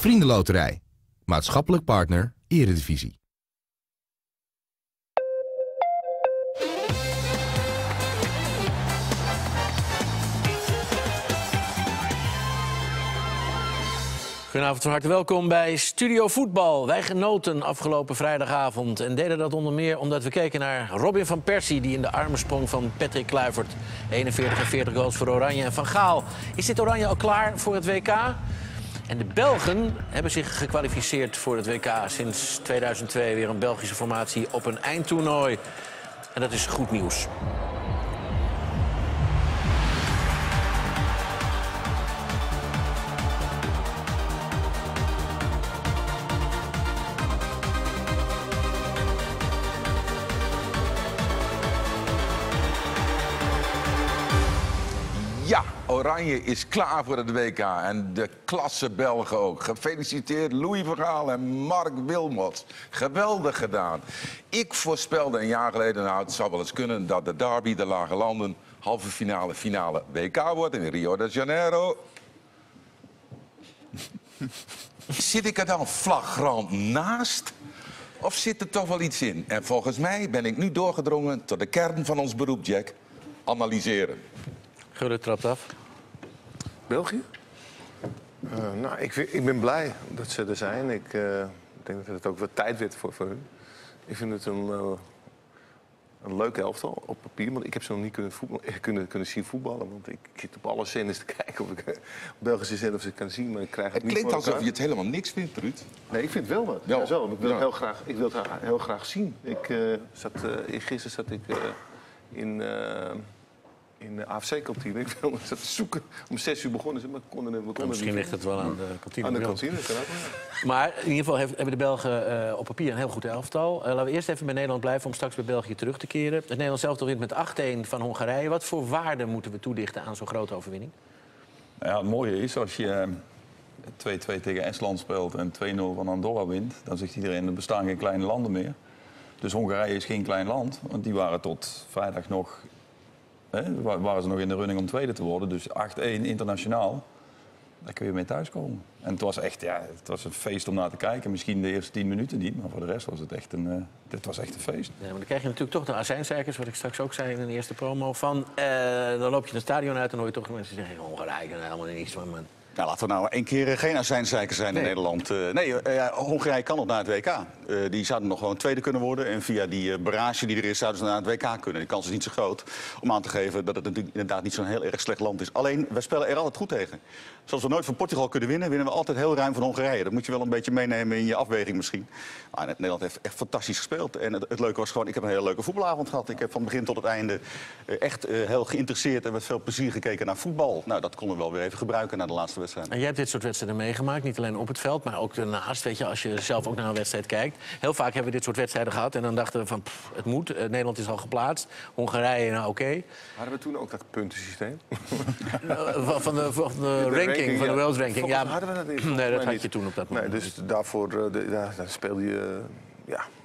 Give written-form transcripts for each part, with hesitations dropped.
Vriendenloterij. Maatschappelijk partner Eredivisie. Goedenavond, van harte welkom bij Studio Voetbal. Wij genoten afgelopen vrijdagavond en deden dat onder meer omdat we keken naar Robin van Persie, die in de armen sprong van Patrick Kluivert. 41 en 40 goals voor Oranje en Van Gaal. Is dit Oranje al klaar voor het WK? En de Belgen hebben zich gekwalificeerd voor het WK. Sinds 2002 weer een Belgische formatie op een eindtoernooi. En dat is goed nieuws. Oranje is klaar voor het WK en de klasse Belgen ook. Gefeliciteerd Louis van Gaal en Marc Wilmots. Geweldig gedaan. Ik voorspelde een jaar geleden, nou het zou wel eens kunnen, dat de derby, de lage landen, halve finale, finale WK wordt in Rio de Janeiro. Zit ik er dan flagrant naast? Of zit er toch wel iets in? En volgens mij ben ik nu doorgedrongen tot de kern van ons beroep, Jack. Analyseren. Gullit trapt af. België? Nou, ik ben blij dat ze er zijn. Ik denk dat het ook wat tijd werd voor hun. Ik vind het een leuke elftal op papier. Want ik heb ze nog niet kunnen zien voetballen. Want ik zit op alle zenders te kijken of ik Belgische zenders kan zien. Maar ik krijg het niet klinkt alsof je het helemaal niks vindt, Ruud. Nee, ik vind het wel wat. Wel. Ja, zo. Ik wil het heel graag zien. Gisteren zat ik in de AFC-kantine. Ik wilde ze zoeken. Om 6 uur begonnen, maar konden misschien ligt het wel aan de kantine. Aan de kantine, kan ook. Maar in ieder geval hebben de Belgen op papier een heel goed elftal. Laten we eerst even bij Nederland blijven om straks bij België terug te keren. Het Nederlands elftal wint met 8-1 van Hongarije. Wat voor waarde moeten we toedichten aan zo'n grote overwinning? Nou ja, het mooie is, als je 2-2 tegen Estland speelt en 2-0 van Andorra wint, dan zegt iedereen, er bestaan geen kleine landen meer. Dus Hongarije is geen klein land, want die waren tot vrijdag nog... waren ze nog in de running om tweede te worden. Dus 8-1 internationaal, daar kun je mee thuiskomen. En het was echt het was een feest om naar te kijken. Misschien de eerste 10 minuten niet, maar voor de rest was het echt een feest. Ja, maar dan krijg je natuurlijk toch de azijnzeikers, wat ik straks ook zei in de eerste promo. Dan loop je het stadion uit en hoor je toch mensen zeggen, Hongarije en helemaal niets van man. Nou, laten we nou één keer geen azijnzeikers zijn in Nederland. Hongarije kan nog naar het WK. Die zouden nog gewoon tweede kunnen worden. En via die barrage die er is, zouden ze naar het WK kunnen. Die kans is niet zo groot om aan te geven dat het natuurlijk inderdaad niet zo'n heel erg slecht land is. Alleen, we spelen er altijd goed tegen. Zoals we nooit van Portugal kunnen winnen, winnen we altijd heel ruim van Hongarije. Dat moet je wel een beetje meenemen in je afweging misschien. Maar Nederland heeft echt fantastisch gespeeld. En het leuke was gewoon, ik heb een hele leuke voetbalavond gehad. Ik heb van begin tot het einde echt heel geïnteresseerd en met veel plezier gekeken naar voetbal. Nou, dat konden we wel weer even gebruiken na de laatste wedstrijden. En jij hebt dit soort wedstrijden meegemaakt, niet alleen op het veld, maar ook daarnaast. Weet je, als je zelf ook naar een wedstrijd kijkt. Heel vaak hebben we dit soort wedstrijden gehad en dan dachten we van, pff, het moet. Nederland is al geplaatst, Hongarije, nou oké. Hadden we toen ook dat puntensysteem? Van de ranking. Van de wereldranking, ja. Hadden we dat niet. Nee, dat had je toen op dat moment. Nee, dus daarvoor daar speelde je,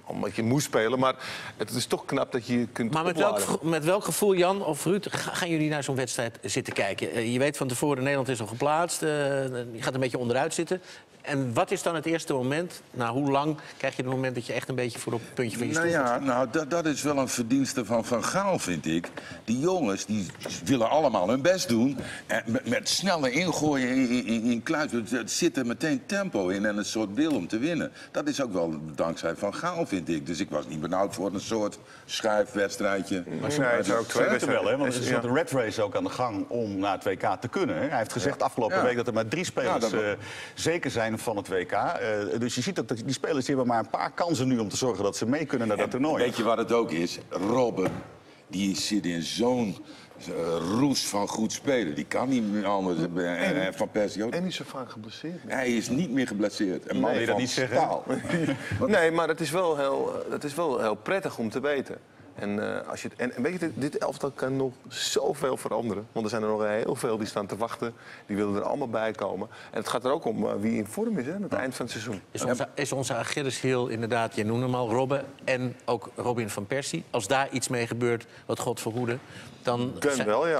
omdat je moest spelen. Maar het is toch knap dat je kunt opladen. Met welk gevoel, Jan of Ruud, gaan jullie naar zo'n wedstrijd zitten kijken? Je weet van tevoren, Nederland is al geplaatst. Je gaat een beetje onderuit zitten. En wat is dan het eerste moment? Nou, hoe lang krijg je het moment dat je echt een beetje voor op het puntje van je stoel zit? Nou, dat is wel een verdienste van Van Gaal, vind ik. Die jongens, die willen allemaal hun best doen. En met snelle ingooien in Kluivert. Er zit er meteen tempo in en een soort wil om te winnen. Dat is ook wel dankzij Van Gaal, vind ik. Dus ik was niet benauwd voor een soort schuifwedstrijdje. Maar ze zitten wel, hè? Want er is een red race ook aan de gang om naar het WK te kunnen. Hè? Hij heeft gezegd afgelopen week dat er maar 3 spelers zeker zijn van het WK. Dus je ziet dat die spelers hebben maar een paar kansen nu om te zorgen dat ze mee kunnen naar dat toernooi. Weet je wat het ook is? Robben, die zit in zo'n roes van goed spelen. Die kan niet meer anders. En Van Persie ook. En niet zo vaak geblesseerd. Hij is niet meer geblesseerd. En man wil je dat niet zeggen? Nee, maar het is wel heel prettig om te weten En weet je, dit elftal kan nog zoveel veranderen. Want er zijn er nog heel veel die staan te wachten. Die willen er allemaal bij komen. En het gaat er ook om wie in vorm is aan het eind van het seizoen. Is onze Achilles heel inderdaad, je noemt hem al, Robben en ook Robin van Persie. Als daar iets mee gebeurt, wat God verhoede, dan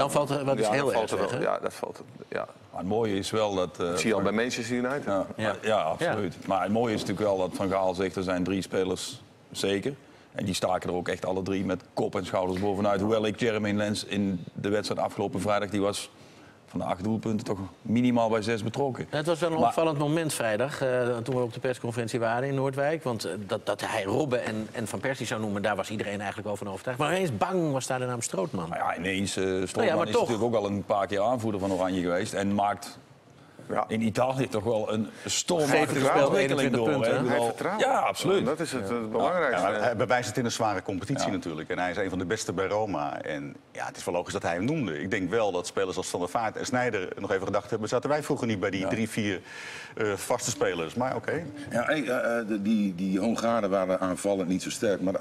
valt er wat heel erg weg. Ja, dat valt ja. Maar het mooie is wel dat... Ik zie je al bij Manchester United. Ja, absoluut. Ja. Maar het mooie is natuurlijk wel dat Van Gaal zegt, er zijn 3 spelers zeker. En die staken er ook echt alle 3 met kop en schouders bovenuit. Hoewel ik Jermaine Lens in de wedstrijd afgelopen vrijdag... die was van de 8 doelpunten toch minimaal bij 6 betrokken. Het was wel een opvallend moment vrijdag, toen we op de persconferentie waren in Noordwijk. Want dat hij Robben en Van Persie zou noemen, daar was iedereen eigenlijk over overtuigd. Maar ineens bang was daar de naam Strootman. Maar ja, ineens Strootman is natuurlijk ook al een paar keer aanvoerder van Oranje geweest. En maakt... Ja. In Italië toch wel een stormachtige ontwikkeling door. Hij vertrouwt. Ja, absoluut. Ja, dat is het belangrijkste. Ja, hij bewijst het in een zware competitie natuurlijk. En hij is een van de beste bij Roma. En ja, het is wel logisch dat hij hem noemde. Ik denk wel dat spelers als Van der Vaart en Sneijder nog even gedacht hebben... zaten wij vroeger niet bij die 3, 4 vaste spelers. Maar oké. Okay. Ja, die Hongaren waren aanvallend niet zo sterk. Maar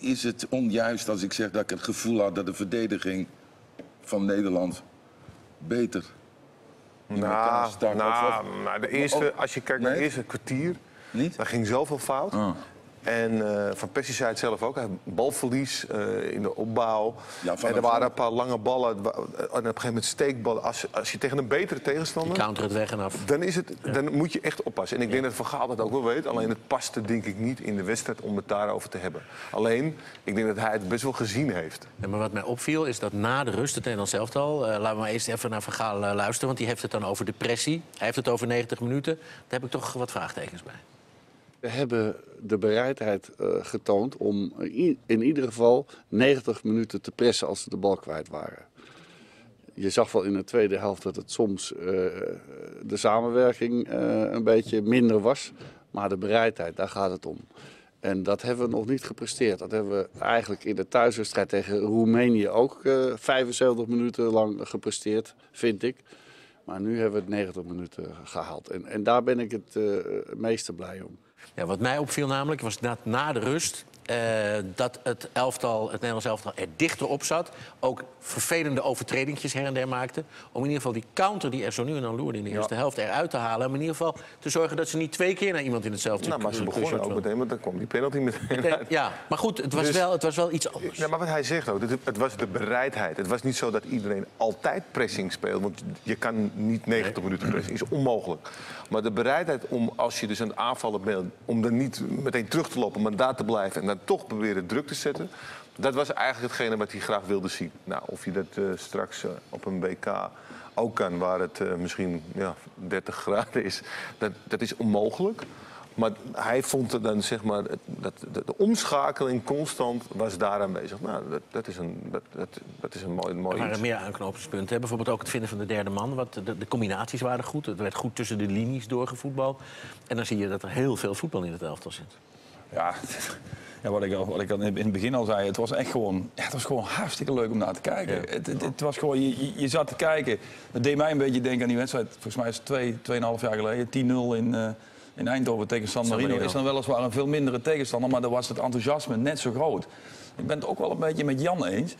is het onjuist als ik zeg dat ik het gevoel had... dat de verdediging van Nederland beter... Als je kijkt naar het eerste kwartier, daar ging zoveel fout. Oh. En Van Persie zei het zelf ook, hij had balverlies in de opbouw. Ja, en er waren een paar lange ballen en op een gegeven moment steekballen. Als je tegen een betere tegenstander... counter het weg en af. Dan moet je echt oppassen. En ik denk dat Van Gaal dat ook wel weet. Alleen het paste denk ik niet in de wedstrijd om het daarover te hebben. Alleen, ik denk dat hij het best wel gezien heeft. Ja, maar wat mij opviel is dat na de rust, het Nederlands elftal... laten we maar eerst even naar Van Gaal luisteren, want die heeft het dan over depressie. Hij heeft het over 90 minuten. Daar heb ik toch wat vraagtekens bij. We hebben de bereidheid getoond om in ieder geval 90 minuten te pressen als ze de bal kwijt waren. Je zag wel in de tweede helft dat het soms de samenwerking een beetje minder was. Maar de bereidheid, daar gaat het om. En dat hebben we nog niet gepresteerd. Dat hebben we eigenlijk in de thuiswedstrijd tegen Roemenië ook 75 minuten lang gepresteerd, vind ik. Maar nu hebben we het 90 minuten gehaald. En daar ben ik het meeste blij om. Ja, wat mij opviel namelijk was dat na de rust dat het Nederlands elftal er dichter op zat. Ook vervelende overtredingjes her en der maakte. Om in ieder geval die counter die er zo nu en dan loerde in de eerste helft eruit te halen. Om in ieder geval te zorgen dat ze niet 2 keer naar iemand in hetzelfde... Nou, maar ze begonnen ook meteen, want dan kwam die penalty meteen uit. Ja, maar goed, het was wel iets anders. Ja, maar wat hij zegt ook, het was de bereidheid. Het was niet zo dat iedereen altijd pressing speelt. Want je kan niet 90 minuten pressen, is onmogelijk. Maar de bereidheid om, als je dus aan het aanvallen bent... om dan niet meteen terug te lopen, maar daar te blijven... en dan toch proberen druk te zetten... dat was eigenlijk hetgene wat hij graag wilde zien. Nou, of je dat straks op een WK ook kan, waar het misschien 30 graden is... dat is onmogelijk. Maar hij vond er dan, zeg maar, de omschakeling constant was daar aanwezig. Nou, dat is een mooi iets. Er waren meer aanknopingspunten. Bijvoorbeeld ook het vinden van de derde man. De combinaties waren goed. Het werd goed tussen de linies doorgevoetbal. En dan zie je dat er heel veel voetbal in het elftal zit. Ja, wat ik in het begin al zei, het was echt gewoon, het was gewoon hartstikke leuk om naar te kijken. Ja. Het was gewoon, je zat te kijken. Het deed mij een beetje denken aan die wedstrijd. Volgens mij is het 2,5 jaar geleden, 10-0 in Eindhoven tegen San Marino. Is dan weliswaar een veel mindere tegenstander, maar dan was het enthousiasme net zo groot. Ik ben het ook wel een beetje met Jan eens.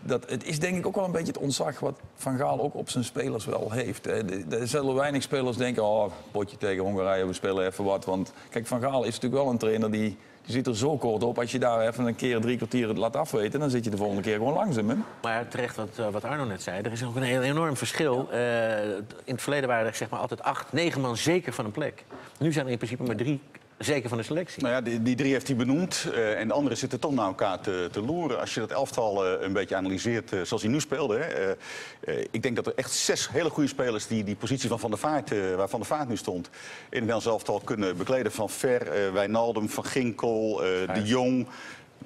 Dat het is denk ik ook wel een beetje het ontzag wat Van Gaal ook op zijn spelers wel heeft. Er zullen weinig spelers denken, oh, potje tegen Hongarije, we spelen even wat. Want kijk, Van Gaal is natuurlijk wel een trainer die zit er zo kort op. Als je daar even een keer 3 kwartier laat afweten, dan zit je de volgende keer gewoon langzaam in. Maar terecht wat Arno net zei, er is ook een heel enorm verschil. In het verleden waren er zeg maar altijd 8, 9 man zeker van een plek. Nu zijn er in principe maar 3... Zeker van de selectie. Nou ja, die 3 heeft hij benoemd. En de anderen zitten toch naar elkaar te loeren. Als je dat elftal een beetje analyseert zoals hij nu speelde. Hè, ik denk dat er echt 6 hele goede spelers die positie van der Vaart, waar Van der Vaart nu stond, in het Nederlands elftal kunnen bekleden. Van Ver, Wijnaldum, Van Ginkel, De Jong.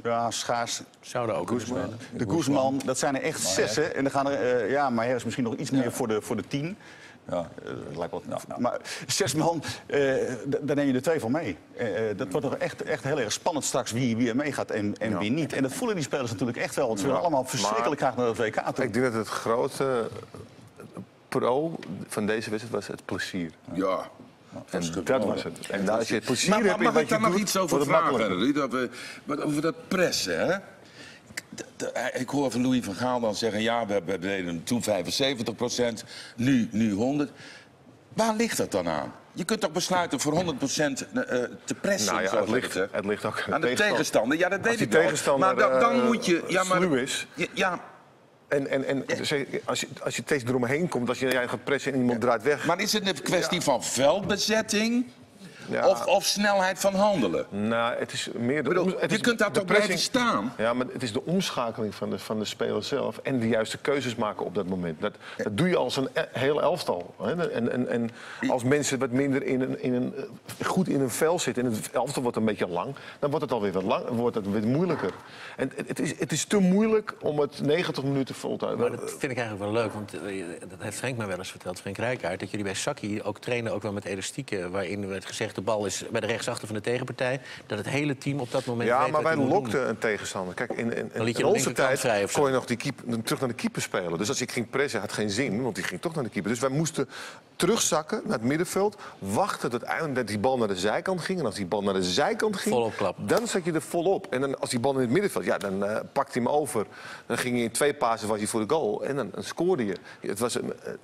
Ja, Schaars. Zouden ook Koesman. De Koesman. Dat zijn er echt 6. Hè. En dan gaan er, Maher is misschien nog iets meer voor de 10. Ja, lijkt wel. Maar 6 man, daar neem je er 2 van mee. Dat wordt toch echt heel erg spannend straks wie er mee gaat en wie niet. En dat voelen die spelers natuurlijk echt wel. Want ze willen allemaal verschrikkelijk graag naar het WK toe. Ik denk dat het grote pro van deze wedstrijd was het plezier. Ja. En dat was het. En als je het plezier hebt... Maar mag ik daar nog iets over vragen? Over dat pressen, hè? Ik hoor van Louis van Gaal dan zeggen... ja, we deden toen 75%, nu 100%. Waar ligt dat dan aan? Je kunt toch besluiten voor 100% te pressen? Nou ja, het ligt ook aan de tegenstander. Ja, dat weet ik wel. Maar dan moet je... Ja, maar, sluw is... Ja, als je steeds eromheen komt, als jij gaat pressen en iemand draait weg... Maar is het een kwestie van veldbezetting... Ja. Of snelheid van handelen? Nou, het is meer... je kunt daar toch blijven staan? Ja, maar het is de omschakeling van de speler zelf... en de juiste keuzes maken op dat moment. Dat doe je als een heel elftal. Hè? En als mensen wat minder goed in een vel zitten... en het elftal wordt een beetje lang... dan wordt het alweer wat lang, wordt het weer moeilijker. En het is te moeilijk om het 90 minuten vol te houden. Maar dat vind ik eigenlijk wel leuk, want dat heeft Frank mij wel eens verteld... Frank Rijkaard, dat jullie bij Sacchi ook trainen ook wel met elastieken... waarin werd gezegd... de bal is bij de rechtsachter van de tegenpartij... dat het hele team op dat moment... Ja, maar wij lokten een tegenstander. Kijk, in onze tijd kon je nog terug naar de keeper spelen. Dus als ik ging pressen, had het geen zin, want die ging toch naar de keeper. Dus wij moesten terugzakken naar het middenveld... wachten tot uiteindelijk die bal naar de zijkant ging. En als die bal naar de zijkant ging, dan zat je er volop. En dan, als die bal in het middenveld... ja, dan pakte hij hem over. Dan ging hij in twee passen, was hij voor de goal. En dan scoorde je. Het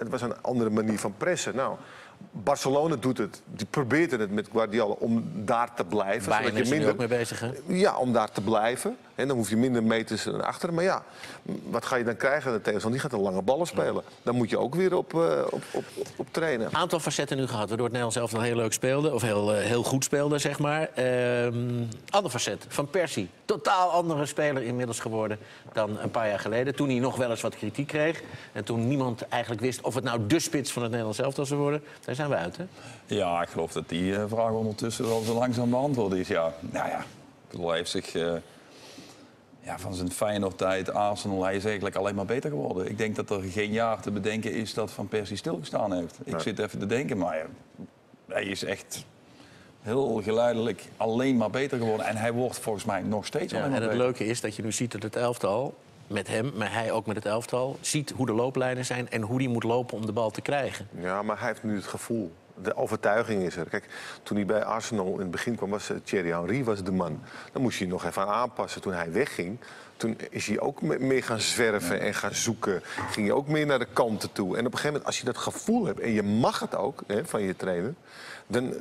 was een andere manier van pressen. Nou... Barcelona doet het. Die probeert het met Guardiola om daar te blijven. Bayern zodat je minder... is er ook mee bezig, hè? Ja, om daar te blijven. En dan hoef je minder meters naar achteren. Maar ja, wat ga je dan krijgen? De tegenstander die gaat een lange ballen spelen. Dan moet je ook weer op trainen. Aantal facetten nu gehad, waardoor het Nederlands elftal heel leuk speelde. Of heel goed speelde, zeg maar. Ander facet, Van Persie. Totaal andere speler inmiddels geworden dan een paar jaar geleden. Toen hij nog wel eens wat kritiek kreeg. En toen niemand eigenlijk wist of het nou de spits van het Nederlands elftal zou worden. Daar zijn we uit, hè? Ja, ik geloof dat die vraag ondertussen wel zo langzaam beantwoord is. Ja, nou ja, ik bedoel, hij heeft zich... van zijn Feyenoord-tijd, Arsenal, hij is eigenlijk alleen maar beter geworden. Ik denk dat er geen jaar te bedenken is dat Van Persie stilgestaan heeft. Ik zit even te denken, maar hij is echt heel geleidelijk alleen maar beter geworden. En hij wordt volgens mij nog steeds alleen maar beter. En het leuke is dat je nu ziet dat het elftal, met hem, maar hij ook met het elftal, ziet hoe de looplijnen zijn en hoe die moet lopen om de bal te krijgen. Ja, maar hij heeft nu het gevoel. De overtuiging is er. Kijk, toen hij bij Arsenal in het begin kwam, was Thierry Henry was de man. Dan moest je nog even aan aanpassen. Toen hij wegging, toen is hij ook meer gaan zwerven en gaan zoeken. Ging je ook meer naar de kanten toe. En op een gegeven moment, als je dat gevoel hebt, en je mag het ook van je trainer... Dan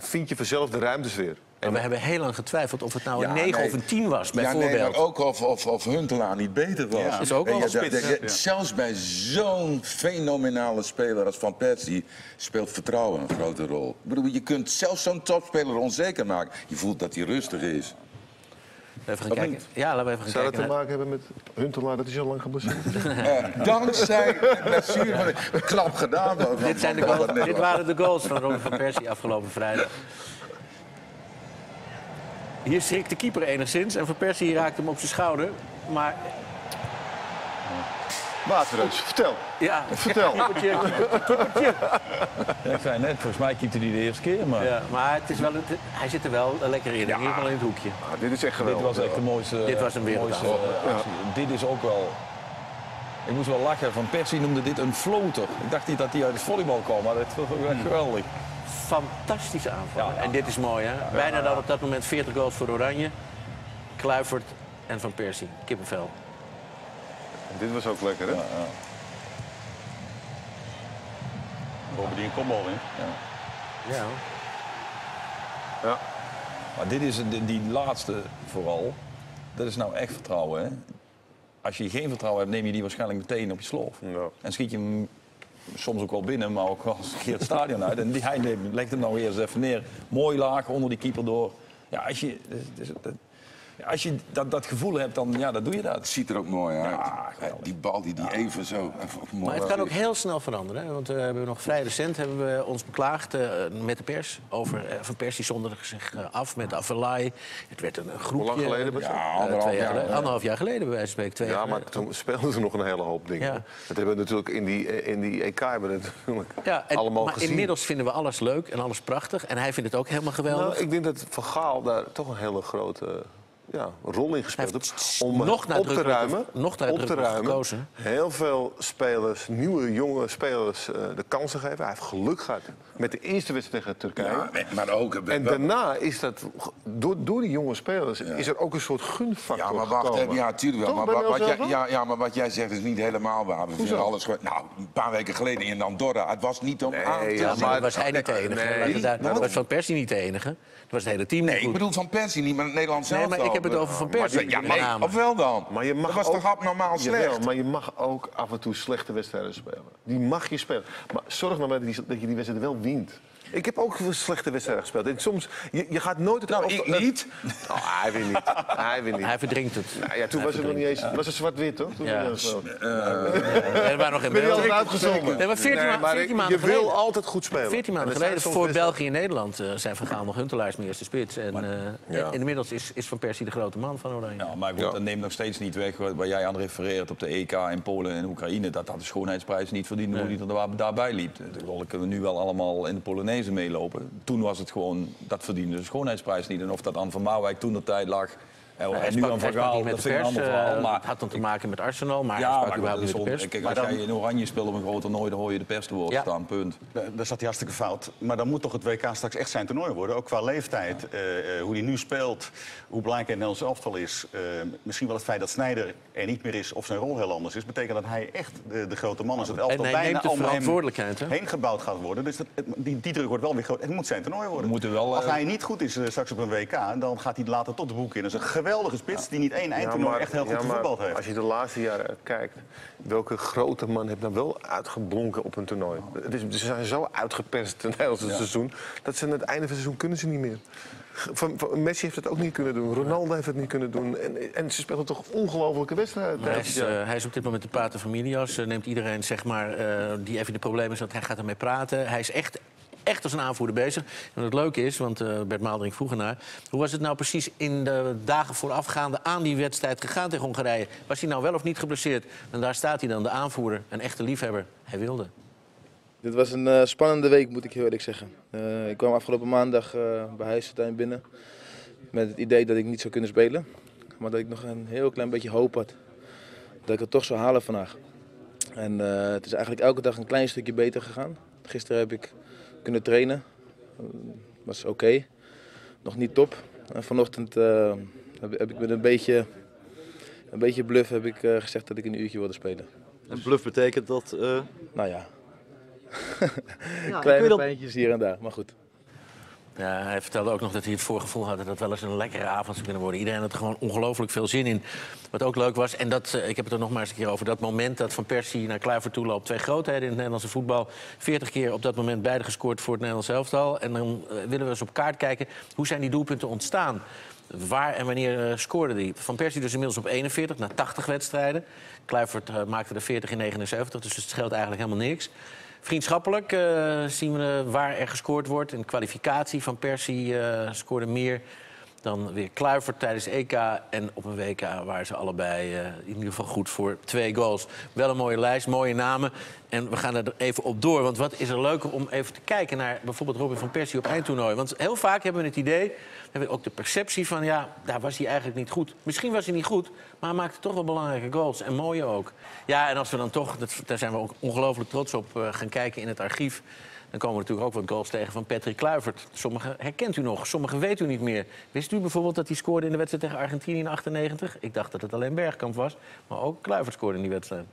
vind je vanzelf de ruimtes weer. En we hebben heel lang getwijfeld of het nou een 9 of een 10 was, bijvoorbeeld. Ja, nee, maar ook of Huntelaar niet beter was. Ja, is ook wel spits. Zelfs bij zo'n fenomenale speler als Van Persie speelt vertrouwen een grote rol. Ik bedoel, je kunt zelfs zo'n topspeler onzeker maken. Je voelt dat hij rustig is. Even gaan kijken. Ja, laten we even gaan kijken. Zou dat te maken hebben met Huntelaar? Dat is al lang geblesseerd. Dankzij blessure. Klap gedaan. Dit waren de goals van Robin van Persie afgelopen vrijdag. Hier schrikt de keeper enigszins. En Van Persie raakt hem op zijn schouder. Maar... Waterreus, vertel. Ja, vertel. Ja, ik zei net, volgens mij keepte hij de eerste keer. Maar, ja, maar het is wel, hij zit er wel lekker in. Ja. In ieder geval in het hoekje. Ah, dit is echt geweldig. Dit was echt de mooiste. Dit was een wereldactie. Dit is ook wel... Ik moest wel lachen. Van Persie noemde dit een floater. Ik dacht niet dat hij uit het volleybal kwam, maar dat was ook echt geweldig. Fantastische aanval. Ja, ja. En dit is mooi, hè? Ja, bijna dan op dat moment 40 goals voor Oranje. Kluivert en Van Persie. Kippenvel. Dit was ook lekker, hè? Ja, ja. Bovendien een kopbal in. Ja. Ja. Ja. Maar dit is die laatste vooral. Dat is nou echt vertrouwen, hè? Als je geen vertrouwen hebt, neem je die waarschijnlijk meteen op je sloof. Ja. En schiet je hem soms ook wel binnen, maar ook wel eens een keer het stadion uit. En hij legt hem nou eerst even neer. Mooi laag onder die keeper door. Ja, als je dat gevoel hebt, dan ja, dat doe je dat. Het ziet er ook mooi uit. Ja, die bal die even zo... Even maar het kan ook heel snel veranderen. Hè? Want we hebben nog vrij recent ons beklaagd met de pers. Over Van Persie zonderde zich af met Avelay. Het werd een groepje. Hoe lang geleden? Anderhalf jaar geleden, bij wijze van spreken. 2 jaar geleden. Maar toen speelden ze nog een hele hoop dingen. Ja. Dat hebben we natuurlijk in die EK allemaal gezien. Maar inmiddels vinden we alles leuk en alles prachtig. En hij vindt het ook helemaal geweldig. Nou, ik denk dat Van Gaal daar toch een hele grote... rol in gespeeld heeft om op te ruimen. Gekozen. Heel veel spelers, nieuwe, jonge spelers, de kansen geven. Hij heeft geluk gehad met de eerste wedstrijd tegen Turkije. Ja, maar ook, en daarna is dat, door die jonge spelers, is er ook een soort gunfactor. Ja, maar wacht, natuurlijk wel. Maar wat jij zegt is niet helemaal waar. We vinden alles nou, een paar weken geleden in Andorra. Het was niet om aan te zien. Maar was hij niet de enige. Dat was Van Persie niet de enige. Dat was het hele team. Nee, ik bedoel Van Persie niet, maar het Nederlands zelf. Maar ik heb het over Van Persie. Ja, nee, ofwel dan. Maar je mag dat was ook, toch abnormaal slecht? Jawel, maar je mag ook af en toe slechte wedstrijden spelen. Die mag je spelen. Maar zorg maar dat je die wedstrijd wel wint. Ik heb ook slechte wedstrijden gespeeld. En soms, je gaat nooit het... Nou, ik niet. Oh, hij wil niet. Hij wil niet. Hij verdrinkt het. Nou, ja, toen hij was het nog niet eens... Het was het zwart-wit, toch? Toen er waren nog geen beelden uitgezonden. Nee, maar 14 maanden geleden... Je wil altijd goed spelen. 14 maanden geleden voor België en Nederland zijn Van Gaal nog Huntelaar in de eerste spits. En inmiddels is Van Persie de grote man van Oranje. Ja, maar dat neemt nog steeds niet weg waar jij aan refereert op de EK in Polen en Oekraïne. Dat had de schoonheidsprijs niet verdiend hoe die daarbij liep. Dat kunnen we nu wel allemaal in de Polonaise meelopen. Toen was het gewoon, dat verdiende de schoonheidsprijs niet. En of dat aan Van Marwijk toen de tijd lag... En nu aan Van Gaal, dat vind ik een ander verhaal. Maar het had dan te maken met Arsenal, maar überhaupt niet met de pers. Kijk, als jij in Oranje speelt op een groot toernooi, dan hoor je de pers te woord staan, punt. Daar zat hij hartstikke fout. Maar dan moet toch het WK straks echt zijn toernooi worden? Ook qua leeftijd, hoe hij nu speelt, hoe belangrijk hij in ons elftal is. Misschien wel het feit dat Sneijder er niet meer is of zijn rol heel anders is... betekent dat hij echt de grote man is. Het elftal bijna om hem heen gebouwd gaat worden. Dus die druk wordt wel weer groot. Het moet zijn toernooi worden. Als hij niet goed is straks op een WK, dan gaat hij later tot de boek in. Geweldige spits die niet één eindtoernooi echt heel goed voetbal heeft. Als je de laatste jaren kijkt, welke grote man heeft dan wel uitgeblonken op een toernooi? Ze zijn zo uitgeperst in het Nederlandse seizoen dat ze aan het einde van het seizoen kunnen ze niet meer. Messi heeft het ook niet kunnen doen, Ronaldo heeft het niet kunnen doen. En ze spelen toch ongelofelijke wedstrijden. Hij is op dit moment de pater familias. Neemt iedereen zeg maar, die even de problemen zat, hij gaat ermee praten. Hij is echt als een aanvoerder bezig. En wat het leuke is, want Bert Maalderink vroeg ernaar... hoe was het nou precies in de dagen voorafgaande aan die wedstrijd gegaan tegen Hongarije? Was hij nou wel of niet geblesseerd? En daar staat hij dan, de aanvoerder, een echte liefhebber. Hij wilde. Dit was een spannende week, moet ik heel eerlijk zeggen. Ik kwam afgelopen maandag bij Huizentuin binnen... met het idee dat ik niet zou kunnen spelen. Maar dat ik nog een heel klein beetje hoop had. Dat ik het toch zou halen vandaag. En het is eigenlijk elke dag een klein stukje beter gegaan. Gisteren heb ik... kunnen trainen, was oké. Nog niet top. En vanochtend heb ik met een beetje bluff heb ik, gezegd dat ik een uurtje wilde spelen. En bluff betekent dat? Nou ja, kleine pijntjes hier en daar, maar goed. Ja, hij vertelde ook nog dat hij het voorgevoel had dat het wel eens een lekkere avond zou kunnen worden. Iedereen had er gewoon ongelooflijk veel zin in. Wat ook leuk was, en dat, ik heb het er nog maar eens een keer over... dat moment dat Van Persie naar Kluivert toe loopt. Twee grootheden in het Nederlandse voetbal. 40 keer op dat moment beide gescoord voor het Nederlands elftal. En dan willen we eens op kaart kijken hoe zijn die doelpunten ontstaan. Waar en wanneer scoorde die? Van Persie dus inmiddels op 41 na 80 wedstrijden. Kluivert maakte er 40 in 79, dus het scheelt eigenlijk helemaal niks. Vriendschappelijk zien we waar er gescoord wordt. In de kwalificatie van Persie scoorde meer dan weer Kluivert tijdens EK. En op een WK waren ze allebei in ieder geval goed voor 2 goals. Wel een mooie lijst, mooie namen. En we gaan er even op door. Want wat is er leuker om even te kijken naar bijvoorbeeld Robin van Persie op eindtoernooi. Want heel vaak hebben we het idee, hebben we ook de perceptie van... ja, daar was hij eigenlijk niet goed. Misschien was hij niet goed, maar hij maakte toch wel belangrijke goals. En mooie ook. Ja, en als we dan toch, daar zijn we ook ongelooflijk trots op, gaan kijken in het archief... dan komen we natuurlijk ook wat goals tegen van Patrick Kluivert. Sommige herkent u nog, sommige weet u niet meer. Wist u bijvoorbeeld dat hij scoorde in de wedstrijd tegen Argentinië in 98? Ik dacht dat het alleen Bergkamp was, maar ook Kluivert scoorde in die wedstrijd.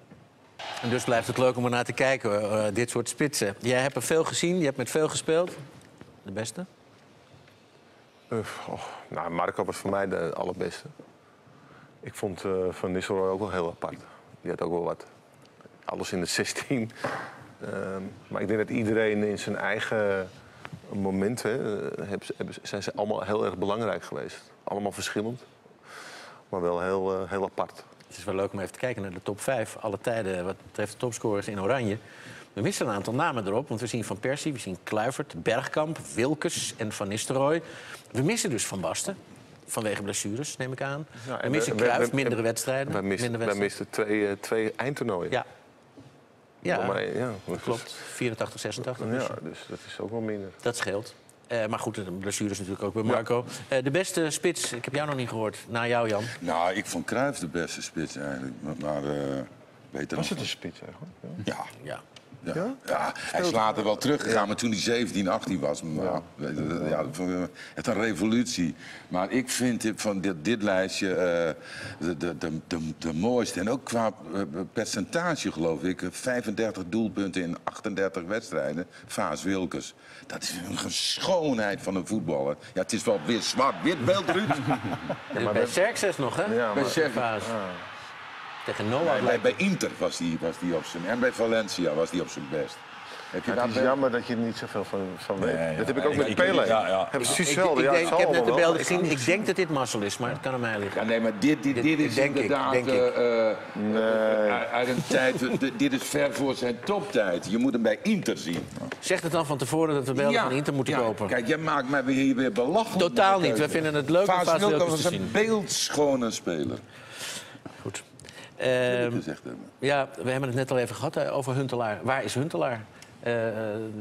En dus blijft het leuk om ernaar te kijken, dit soort spitsen. Jij hebt er veel gezien, je hebt met veel gespeeld. De beste? Nou, Marco was voor mij de allerbeste. Ik vond Van Nistelrooy ook wel heel apart. Die had ook wel wat. Alles in de 16. Maar ik denk dat iedereen in zijn eigen moment... zijn ze allemaal heel erg belangrijk geweest. Allemaal verschillend, maar wel heel apart. Het is wel leuk om even te kijken naar de top 5 alle tijden... wat betreft de topscorers in Oranje. We missen een aantal namen erop, want we zien Van Persie... we zien Kluivert, Bergkamp, Wilkes en Van Nistelrooy. We missen dus Van Basten, vanwege blessures, neem ik aan. Ja, we missen Cruijff, mindere wedstrijden. We misten twee eindtoernooien. Ja. Ja, dat klopt. 84, 86. Ja, dus dat is ook wel minder. Dat scheelt. Maar goed, de blessure is natuurlijk ook bij Marco. Ja. De beste spits, ik heb jou nog niet gehoord. Na jou, Jan. Nou, ik vond Cruijff de beste spits eigenlijk. Maar beter was het een spits eigenlijk? Ja. Ja. Ja. Ja? Ja, hij is later wel teruggegaan, maar toen hij 17, 18 was. Maar, ja, het een revolutie. Maar ik vind van dit lijstje de mooiste. En ook qua percentage, geloof ik. 35 doelpunten in 38 wedstrijden. Vaas Wilkes. Dat is een schoonheid van een voetballer. Ja, het is wel weer zwart-wit beeld, Ruud. Ja, bij Xerxes nog, hè? Ja, bij Vaas. Tegen Noah bij Inter was hij op zijn... En bij Valencia was hij op zijn best. Heb je het is jammer dat je er niet zoveel van weet. Nee, dat heb ik ook met Pelé. Ik heb net de beelden gezien. Ik denk dat dit mazzel is, maar het kan aan mij liggen. Ja, nee, maar dit is denk inderdaad... Uit een tijd... Dit is ver voor zijn toptijd. Je moet hem bij Inter zien. Zeg het dan van tevoren dat we beelden van Inter moeten kopen. Kijk, jij maakt mij hier weer belachelijk. Totaal niet. We vinden het leuk om Vaas Wilkens te zien. Een beeldschone speler. Goed. Ja, we hebben het net al even gehad over Huntelaar. Waar is Huntelaar?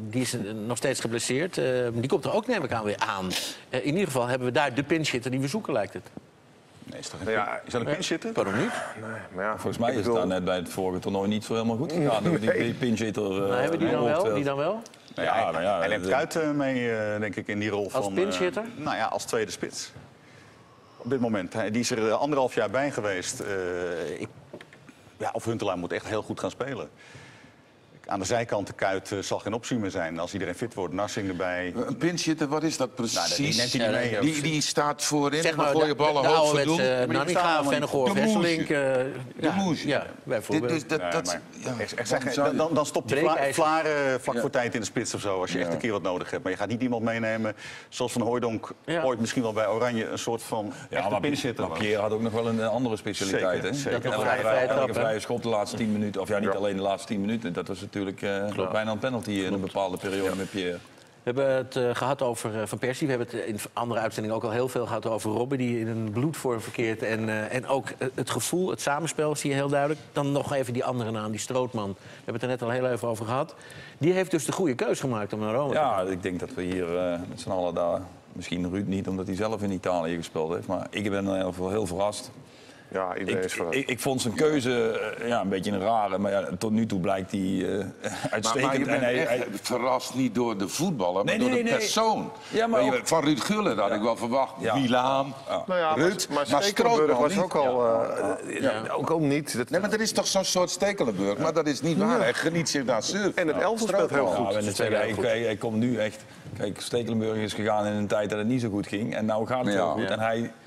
Die is nog steeds geblesseerd. Die komt er ook, neem ik aan, weer aan. In ieder geval hebben we daar de pinchitter die we zoeken, lijkt het. Nee, is dat een pinchitter? Waarom niet? Nee, maar ja, volgens mij is het daar net bij het vorige toernooi niet zo helemaal goed gegaan. Nee. Die pinchitter... hebben die dan wel? Die dan wel? Ja, hij neemt Kuyt mee, denk ik, in die rol van... Als pinchitter? Nou ja, als tweede spits. Op dit moment. Die is er 1,5 jaar bij geweest. Of Huntelaar moet echt heel goed gaan spelen. Aan de zijkant de Kuyt zal geen optie meer zijn. Als iedereen fit wordt, Narsing erbij. Een pinchitter, wat is dat precies? Nou, die neemt hij niet mee. Die staat voorin, zeg maar gooi je ballen hoog voor doel. Nanninga, Vennegoor, Vesselink. De Moesje. Ja, bijvoorbeeld. Dan stopt hij Vlaar vlak voor tijd in de spits of zo. Als je echt een keer wat nodig hebt. Maar je gaat niet iemand meenemen zoals Van Hooijdonk ooit misschien wel bij Oranje. Een soort van echte pinchitter. Maar Pierre had ook nog wel een andere specialiteit. Elke vrije schop de laatste 10 minuten. Of ja, niet alleen de laatste 10 minuten. Dat was natuurlijk... bijna een penalty in een bepaalde periode met Pierre. We hebben het gehad over Van Persie. We hebben het in andere uitzendingen ook al heel veel gehad over Robben... die in een bloedvorm verkeert. En ook het gevoel, het samenspel, zie je heel duidelijk. Dan nog even die andere naam, die Strootman. We hebben het er net al heel even over gehad. Die heeft dus de goede keus gemaakt om naar Rome te gaan. Ja, ik denk dat we hier met z'n allen daar... Misschien Ruud niet, omdat hij zelf in Italië gespeeld heeft. Maar ik ben heel verrast... Ja, ik vond zijn keuze een beetje een rare, maar tot nu toe blijkt hij uitstekend. Maar je bent echt verrast niet door de voetballer, maar door de persoon. Ja, maar van Ruud Gullit had ik wel verwacht. Milaan, Ruud, maar Stekelenburg was ook al... Ook niet. Nee, maar er is toch zo'n soort Stekelenburg, maar dat is niet waar. Hij geniet zich daar surf. En het elftal speelt heel goed. Hij komt nu echt... Kijk, Stekelenburg is gegaan in een tijd dat het niet zo goed ging. En nou gaat het heel goed. En hij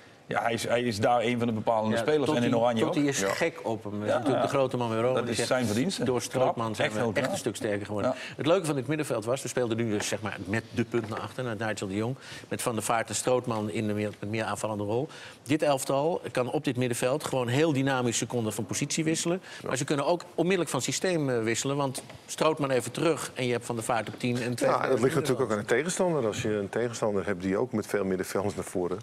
is daar een van de bepalende spelers en in Oranje ook. Hij is gek op hem. Natuurlijk de grote man weer Rome. Dat is zijn verdienste. Door Strootman zijn we echt een stuk sterker geworden. Ja. Het leuke van het middenveld was, we speelden nu dus, zeg maar, met de punt naar achter, naar Nigel de Jong. Met Van der Vaart en Strootman in de meer aanvallende rol. Dit elftal kan op dit middenveld gewoon heel dynamisch seconden van positie wisselen. Ja. Maar ze kunnen ook onmiddellijk van systeem wisselen. Want Strootman even terug en je hebt Van der Vaart op 10 en 2. Ja, dat ligt natuurlijk ook aan de tegenstander. Als je een tegenstander hebt die ook met veel middenvelders naar voren,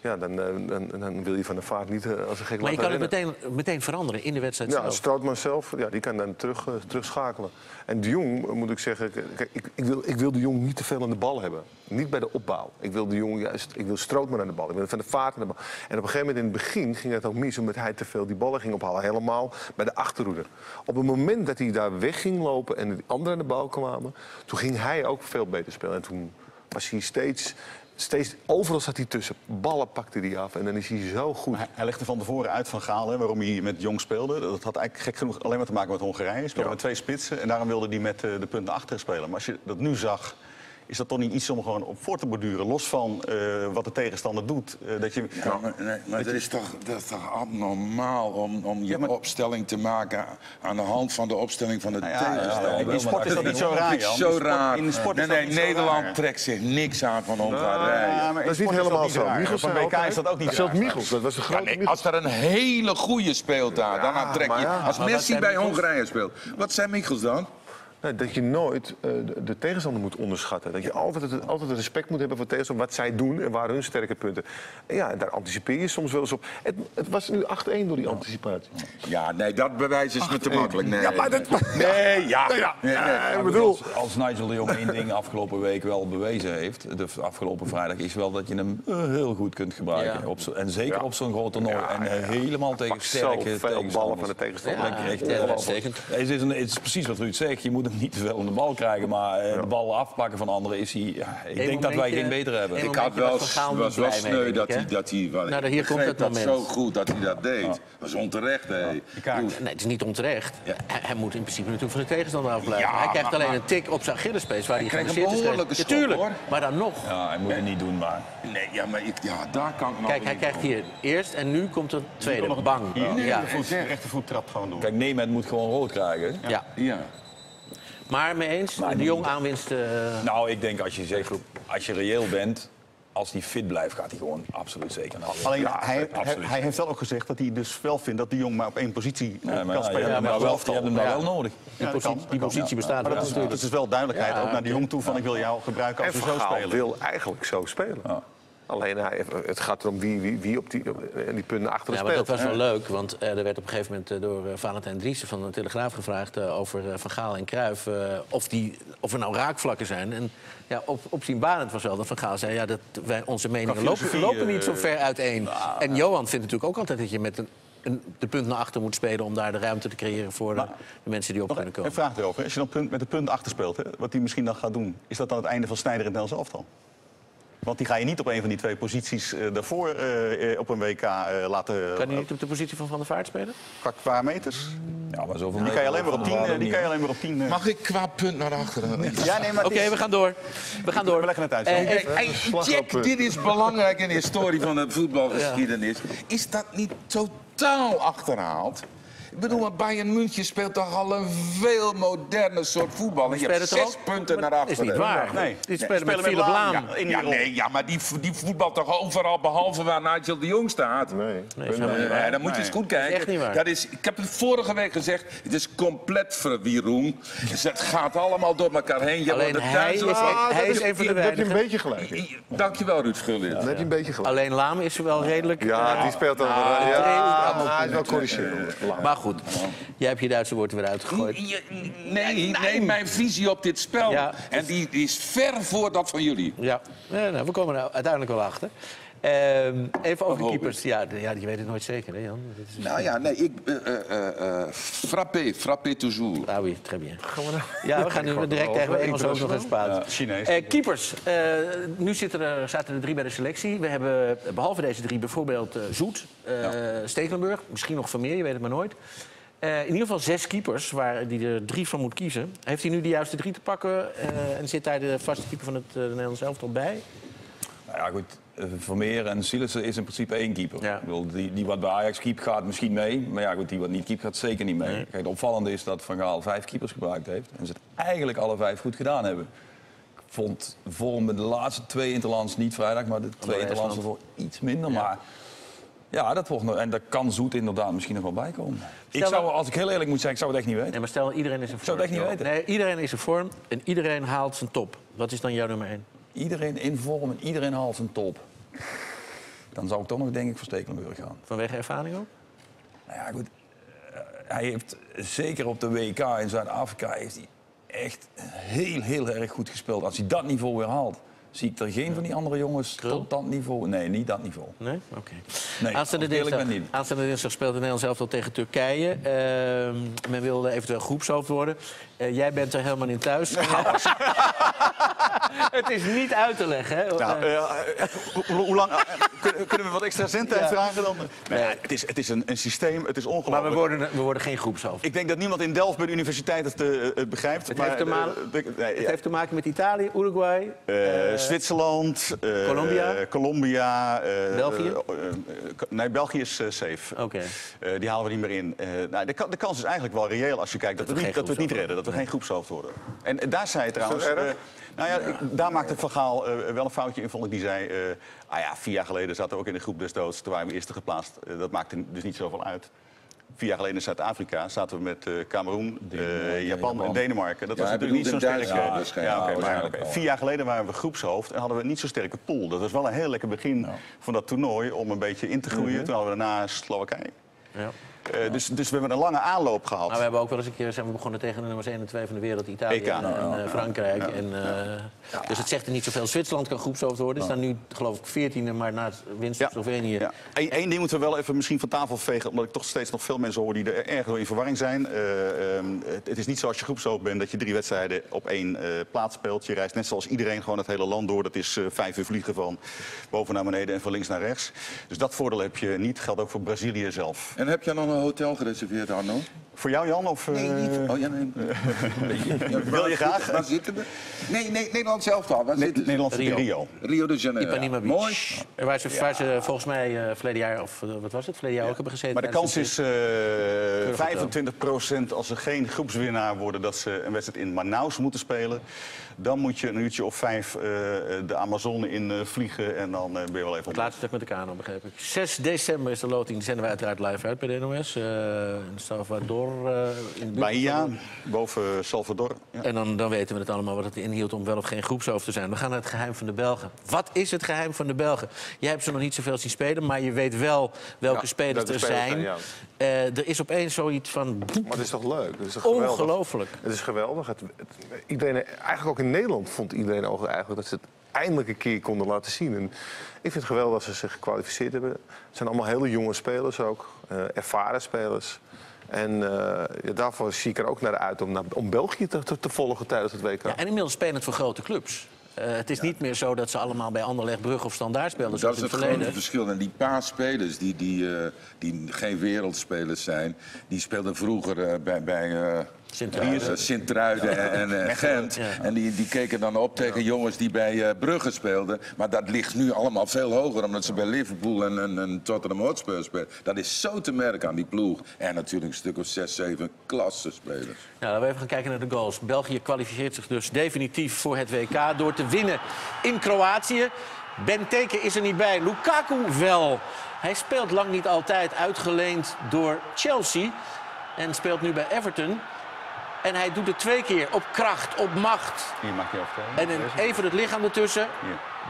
ja, dan wil je Van der Vaart niet als een gek laten rennen. Maar je kan het meteen veranderen in de wedstrijd zelf. Ja, Strootman zelf, die kan dan terugschakelen. En de Jong, moet ik zeggen... Kijk, ik wil de Jong niet te veel aan de bal hebben. Niet bij de opbouw. Ik wil de Jong juist... Ik wil Strootman aan de bal. Ik wil Van der Vaart aan de bal. En op een gegeven moment in het begin ging het ook mis... omdat hij te veel die ballen ging ophalen. Helemaal bij de achterhoede. Op het moment dat hij daar weg ging lopen... en de anderen aan de bal kwamen... toen ging hij ook veel beter spelen. En toen was hij steeds overal zat hij tussen. Ballen pakte hij af en dan is hij zo goed. Hij legde van tevoren uit van Gaal, hè, waarom hij met Jong speelde. Dat had eigenlijk gek genoeg alleen maar te maken met Hongarije. Speelde met 2 spitsen en daarom wilde hij met de punten achter spelen. Maar als je dat nu zag, is dat toch niet iets om gewoon op voor te borduren? Los van wat de tegenstander doet. Maar dat is toch abnormaal om je opstelling te maken... aan de hand van de opstelling van de tegenstander. Ja, in de sport is dat niet zo raar, Jan. Nederland trekt zich niks aan van Hongarije. Ja, dat is niet helemaal zo. Van WK is dat ook niet zo. Dat was de grote Michels. Als er een hele goede speelt daar, daarna trek je... Als Messi bij Hongarije speelt, wat zijn Michels dan? Nee, dat je nooit de tegenstander moet onderschatten. Dat je altijd het respect moet hebben voor tegenstander, wat zij doen en waar hun sterke punten. En ja, daar anticipeer je soms wel eens op. Het was nu 8-1 door die anticipatie. Ja, nee, dat bewijs is me te makkelijk. Nee, ja, maar dat... Als Nigel de Jong één ding afgelopen week wel bewezen heeft, de afgelopen vrijdag, is wel dat je hem heel goed kunt gebruiken. Ja. En zeker op zo'n groot toernooi. Ja, en helemaal tegen sterke ballen van de tegenstander. Ja, echt, het is precies wat Ruud zegt. Je moet hem niet te veel aan de bal krijgen, maar de bal afpakken van anderen is hij... Ja, ik denk dat wij geen betere hebben. Ik had wel sneu dat hij... Nou, hier komt het moment. Zo goed dat hij dat deed. Dat was onterecht, hè. Nee, het is niet onterecht. Ja. Hij moet in principe natuurlijk van de tegenstander afblijven. Ja, hij krijgt alleen een tik op zijn Achillespees waar hij geen zit. Hij krijgt een behoorlijke schop, hoor. Maar dan nog. Ja, hij moet het niet doen, maar... Nee, ja, maar daar kan ik nog... Kijk, hij krijgt hier eerst en nu komt een tweede. Bang. Ja, rechtervoet trap gewoon door. Kijk, Neemet moet gewoon rood krijgen. Ja. Maar mee eens, de Jong aanwinst... Nou, ik denk als je reëel bent... Als hij fit blijft, gaat hij gewoon absoluut zeker naar. Alleen, hij heeft wel ook gezegd dat hij dus wel vindt dat de Jong maar op één positie kan spelen. Ja, maar wel, je hebt hem daar wel nodig. Die positie bestaat. Maar dat is dus wel duidelijkheid, ook naar de Jong toe, van ik wil jou gebruiken als we zo spelen. Hij wil eigenlijk zo spelen. Ja. Alleen het gaat erom wie op die punten achter speelt. Maar dat was wel leuk, want er werd op een gegeven moment door Valentijn Driessen van de Telegraaf gevraagd over Van Gaal en Cruijff, of er nou raakvlakken zijn. En ja, opzienbarend was wel dat Van Gaal zei, dat onze meningen lopen niet zo ver uiteen. En Johan vindt natuurlijk ook altijd dat je met de punt naar achter moet spelen om daar de ruimte te creëren voor de mensen die op kunnen komen. Een vraag erover, als je dan met de punt achter speelt, wat hij misschien dan gaat doen, is dat dan het einde van Sneijder en Nels Elftal? Want die ga je niet op een van die twee posities daarvoor op een WK laten... Kan je niet op de positie van der Vaart spelen? Qua meters? Ja, maar zoveel die kan je alleen maar op 10. Mag ik qua punt naar achteren? Oké, we gaan door. We leggen het uit. Jack, dit is belangrijk in de historie van de voetbalgeschiedenis. Is dat niet totaal achterhaald? Ik bedoel, maar Bayern München speelt toch al een veel moderner soort voetbal. En je hebt 6 punten naar achteren. Dat is niet waar. Nee. Die spelen met Philip Lahm. Maar die voetbalt toch overal behalve waar Nigel de Jong staat? Nee, dan moet je eens goed kijken. Ik heb het vorige week gezegd, het is compleet verwieroen. Dus het gaat allemaal door elkaar heen. Alleen hij is een van de weinigen. Daar heb je een beetje gelijk. Dankjewel, Ruud Gullit. Daar heb je een beetje gelijk. Alleen Lahm is wel redelijk... Ja, die speelt dan... Hij is wel corrigerend. Maar goed, jij hebt je Duitse woord weer uitgegooid. Nee, mijn visie op dit spel. Ja, dus... En die is ver voor dat van jullie. Ja, we komen er uiteindelijk wel achter. Even over de keepers. Ja, die weet het nooit zeker, hè Jan? Frappé toujours. Ah oui, très bien. We gaan nu direct tegen Engels ook nog eens praten. Chinees. Keepers. Nu zaten er 3 bij de selectie. We hebben behalve deze 3 bijvoorbeeld Zoet, Stekelenburg, misschien nog Vermeer, je weet het maar nooit. In ieder geval 6 keepers, waar hij er 3 van moet kiezen. Heeft hij nu de juiste 3 te pakken? En zit daar de vaste keeper van het Nederlands elftal bij? Nou ja, goed. Vermeer en Silissen is in principe 1 keeper. Ja. Ik bedoel, die wat bij Ajax keept gaat misschien mee. Maar ja, goed, die wat niet keept gaat zeker niet mee. Nee. Kijk, het opvallende is dat Van Gaal 5 keepers gebruikt heeft. En ze het eigenlijk alle 5 goed gedaan hebben. Ik vond de laatste 2 interlands, niet vrijdag, maar de 2 interlands ervoor iets minder. Ja. Maar ja, dat wordt nog, en daar kan Zoet inderdaad misschien nog wel bij komen. Als ik heel eerlijk moet zijn, ik zou het echt niet weten. Nee, maar stel, iedereen is in vorm. Iedereen is in vorm en iedereen haalt zijn top. Wat is dan jouw nummer 1? Iedereen in vorm en iedereen haalt zijn top. Dan zou ik toch nog, denk ik, voor Stekelenburg gaan. Vanwege ervaring ook? Nou ja, goed. Hij heeft zeker op de WK in Zuid-Afrika echt heel erg goed gespeeld. Als hij dat niveau weer haalt, zie ik er geen van die andere jongens tot dat niveau. Nee, niet dat niveau. Nee? Oké. Nee, aanstaande dinsdag speelt de Nederlands elftal tegen Turkije. Men wilde eventueel groepshoofd worden. Jij bent er helemaal in thuis. Het is niet uit te leggen, hè? Nou, hoe lang kunnen we wat extra zendtijd vragen dan? Nee, het is een systeem, het is ongelooflijk. Maar we worden geen groepshoofd. Ik denk dat niemand in Delft bij de universiteit het begrijpt. Het heeft te maken met Italië, Uruguay... Zwitserland, Colombia, België? Nee, België is safe. Okay. Die halen we niet meer in. De kans is eigenlijk wel reëel als je kijkt dat we het niet redden. Dat we geen groepshoofd worden. En daar zei het trouwens... Daar maakte Van Gaal wel een foutje in, vond ik. Die zei, 4 jaar geleden zaten we ook in de groep des doods. Toen waren we eerste geplaatst. Dat maakte dus niet zoveel uit. 4 jaar geleden in Zuid-Afrika zaten we met Kameroen, Japan en Denemarken. Dat was natuurlijk niet zo'n sterke... Okay. 4 jaar geleden waren we groepshoofd en hadden we niet zo'n sterke pool. Dat was wel een heel lekker begin van dat toernooi om een beetje in te groeien. Toen hadden we daarna Slowakije. Ja. Dus we hebben een lange aanloop gehad. Maar we hebben ook wel eens een keer, zijn we begonnen tegen de nummers 1 en 2 van de wereld, Italië EK. en Frankrijk. Dus het zegt er niet zoveel. Zwitserland kan groepshoofd worden. Ze staan nu, geloof ik, 14e, maar na winst van Slovenië. Ja. Eén ding moeten we wel even misschien van tafel vegen, omdat ik toch steeds nog veel mensen hoor die er erg door in verwarring zijn. Het is niet zo als je groepshoofd bent dat je 3 wedstrijden op 1 plaats speelt. Je reist net zoals iedereen gewoon het hele land door. Dat is 5 uur vliegen van boven naar beneden en van links naar rechts. Dus dat voordeel heb je niet. Geldt ook voor Brazilië zelf. En heb je dan een hotel gereserveerd, Arno? Voor jou, Jan? Of, nee, niet. Oh, ja, nee. Wil je graag? Waar zitten we? Nee, Nederland zelf al. Nederland in Rio. Rio de Janeiro. Ja. Mooi. Waar ze volgens mij verleden jaar, of wat was het, verleden jaar ook hebben gezeten. Maar de kans is 25% als ze geen groepswinnaar worden dat ze een wedstrijd in Manaus moeten spelen. Dan moet je een uurtje of 5 de Amazone in vliegen en dan ben je wel even op. Het laatste stuk met de kano, begreep ik. 6 december is de loting. Die zenden we uiteraard live uit bij de NOS. In Salvador. In Bahia, boven Salvador. Ja. En dan weten we het allemaal wat het inhield om wel of geen groepshoofd te zijn. We gaan naar het geheim van de Belgen. Wat is het geheim van de Belgen? Jij hebt ze nog niet zoveel zien spelen, maar je weet wel welke spelers er zijn. Er is opeens zoiets van... Maar het is toch leuk? Het is toch ongelooflijk. Het is geweldig. Iedereen, eigenlijk ook in Nederland vond iedereen eigenlijk dat ze het eindelijk een keer konden laten zien. En ik vind het geweldig dat ze zich gekwalificeerd hebben. Het zijn allemaal hele jonge spelers ook. Ervaren spelers. En daarvoor zie ik er ook naar uit om België te volgen tijdens het WK. Ja, en inmiddels spelen het voor grote clubs. Het is niet meer zo dat ze allemaal bij Anderlecht, Brugge of Standaard spelen. Dat zoals is het grote verschil. En die paar spelers die geen wereldspelers zijn, die speelden vroeger bij Sint-Truiden en Gent. Ja. En die keken dan op tegen jongens die bij Brugge speelden. Maar dat ligt nu allemaal veel hoger, omdat ze bij Liverpool en Tottenham Hotspur spelen. Dat is zo te merken aan die ploeg. En natuurlijk een stuk of 6, 7 klassenspelers. Nou, laten we even gaan kijken naar de goals. België kwalificeert zich dus definitief voor het WK door te winnen in Kroatië. Benteke is er niet bij, Lukaku wel. Hij speelt lang niet altijd, uitgeleend door Chelsea. En speelt nu bij Everton. En hij doet het 2 keer. Op kracht, op macht. Hier mag je en even het lichaam ertussen.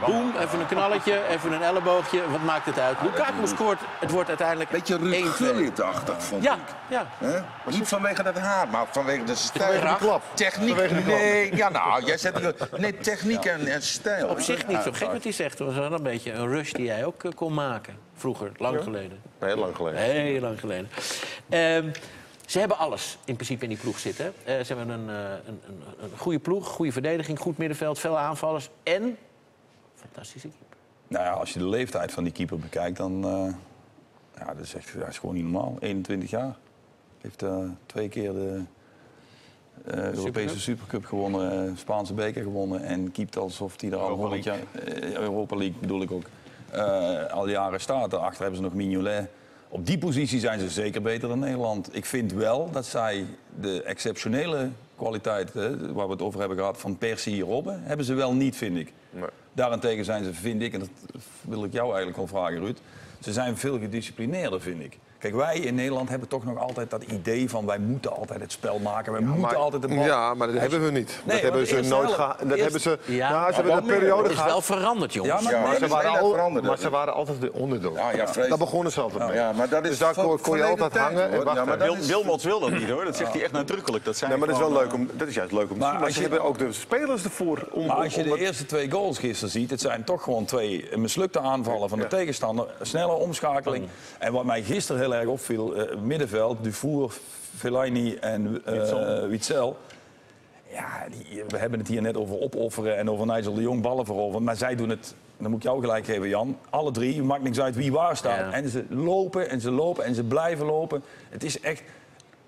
Boem, even een knalletje, even een elleboogje. Wat maakt het uit? Lukaku scoort. Het wordt uiteindelijk 1-2. Beetje Ruud Gullit-achtig, vond ik. Ja. Maar niet vanwege dat haar, maar vanwege de stijl. Klap. Techniek. Techniek en stijl. Op zich niet zo gek wat hij zegt. Het was wel een beetje een rush die jij ook kon maken. Vroeger, lang geleden. Heel lang geleden. Heel lang geleden. Ze hebben alles in principe in die ploeg zitten. Ze hebben een goede ploeg, goede verdediging, goed middenveld, veel aanvallers en fantastische keeper. Nou ja, als je de leeftijd van die keeper bekijkt, dan dat is echt, dat is gewoon niet normaal. 21 jaar. Heeft 2 keer de Europese Supercup gewonnen, Spaanse beker gewonnen en keept alsof hij er al 100 jaar... Europa League bedoel ik ook. Al jaren staat. Daarachter hebben ze nog Mignolet. Op die positie zijn ze zeker beter dan Nederland. Ik vind wel dat zij de exceptionele kwaliteit, waar we het over hebben gehad, van Persie en Robben, hebben ze wel niet, vind ik. Nee. Daarentegen zijn ze, vind ik, en dat wil ik jou eigenlijk wel vragen, Ruud, ze zijn veel gedisciplineerder, vind ik. Kijk, wij in Nederland hebben toch nog altijd dat idee van wij moeten altijd het spel maken, wij moeten altijd de bal... Ja, maar dat hebben we niet. Nee, dat hebben ze nooit gehad. Dat hebben ze... Ja, ze hebben een periode gehad. Het is wel veranderd, jongens. Ja, maar ze waren altijd de onderdeel. Ja, daar begonnen ze altijd mee. Ja, maar dat is dus daar kon je altijd hangen. Wilmots wil dat niet, hoor. Dat zegt hij echt nadrukkelijk. Dat zijn. Maar dat is wel leuk om. Dat is juist leuk om te zien. Maar ze hebben ook de spelers ervoor. Maar als je de eerste 2 goals gisteren ziet, het zijn toch gewoon 2 mislukte aanvallen van de tegenstander, snelle omschakeling. En wat mij gisteren heel erg opviel, middenveld, Dufour, Fellaini en Witsel. Ja, we hebben het hier net over opofferen en over Nigel de Jong ballen veroveren. Maar zij doen het, dan moet ik jou gelijk geven, Jan. Alle 3, maakt niks uit wie waar staat. Ja. En ze lopen en ze lopen en ze blijven lopen. Het is echt...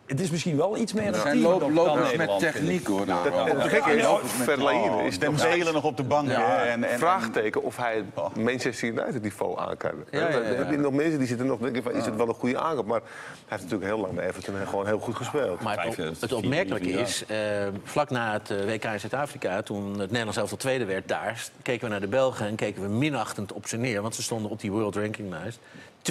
Het is misschien wel iets meer een lopers met techniek, hoor. Nou, het gekke is, Verlaine is ten dele nog op de bank. Ja. En vraagteken of hij het Manchester United niveau aan kan. Dan heb je nog mensen die zitten nog denken van, is het wel een goede aankoop? Maar hij heeft natuurlijk heel lang bij Everton gewoon heel goed gespeeld. Maar het opmerkelijke is, vlak na het WK in Zuid-Afrika, toen het Nederlands elftal tweede werd daar, keken we naar de Belgen en keken we minachtend op ze neer. Want ze stonden op die World Ranking Lijst.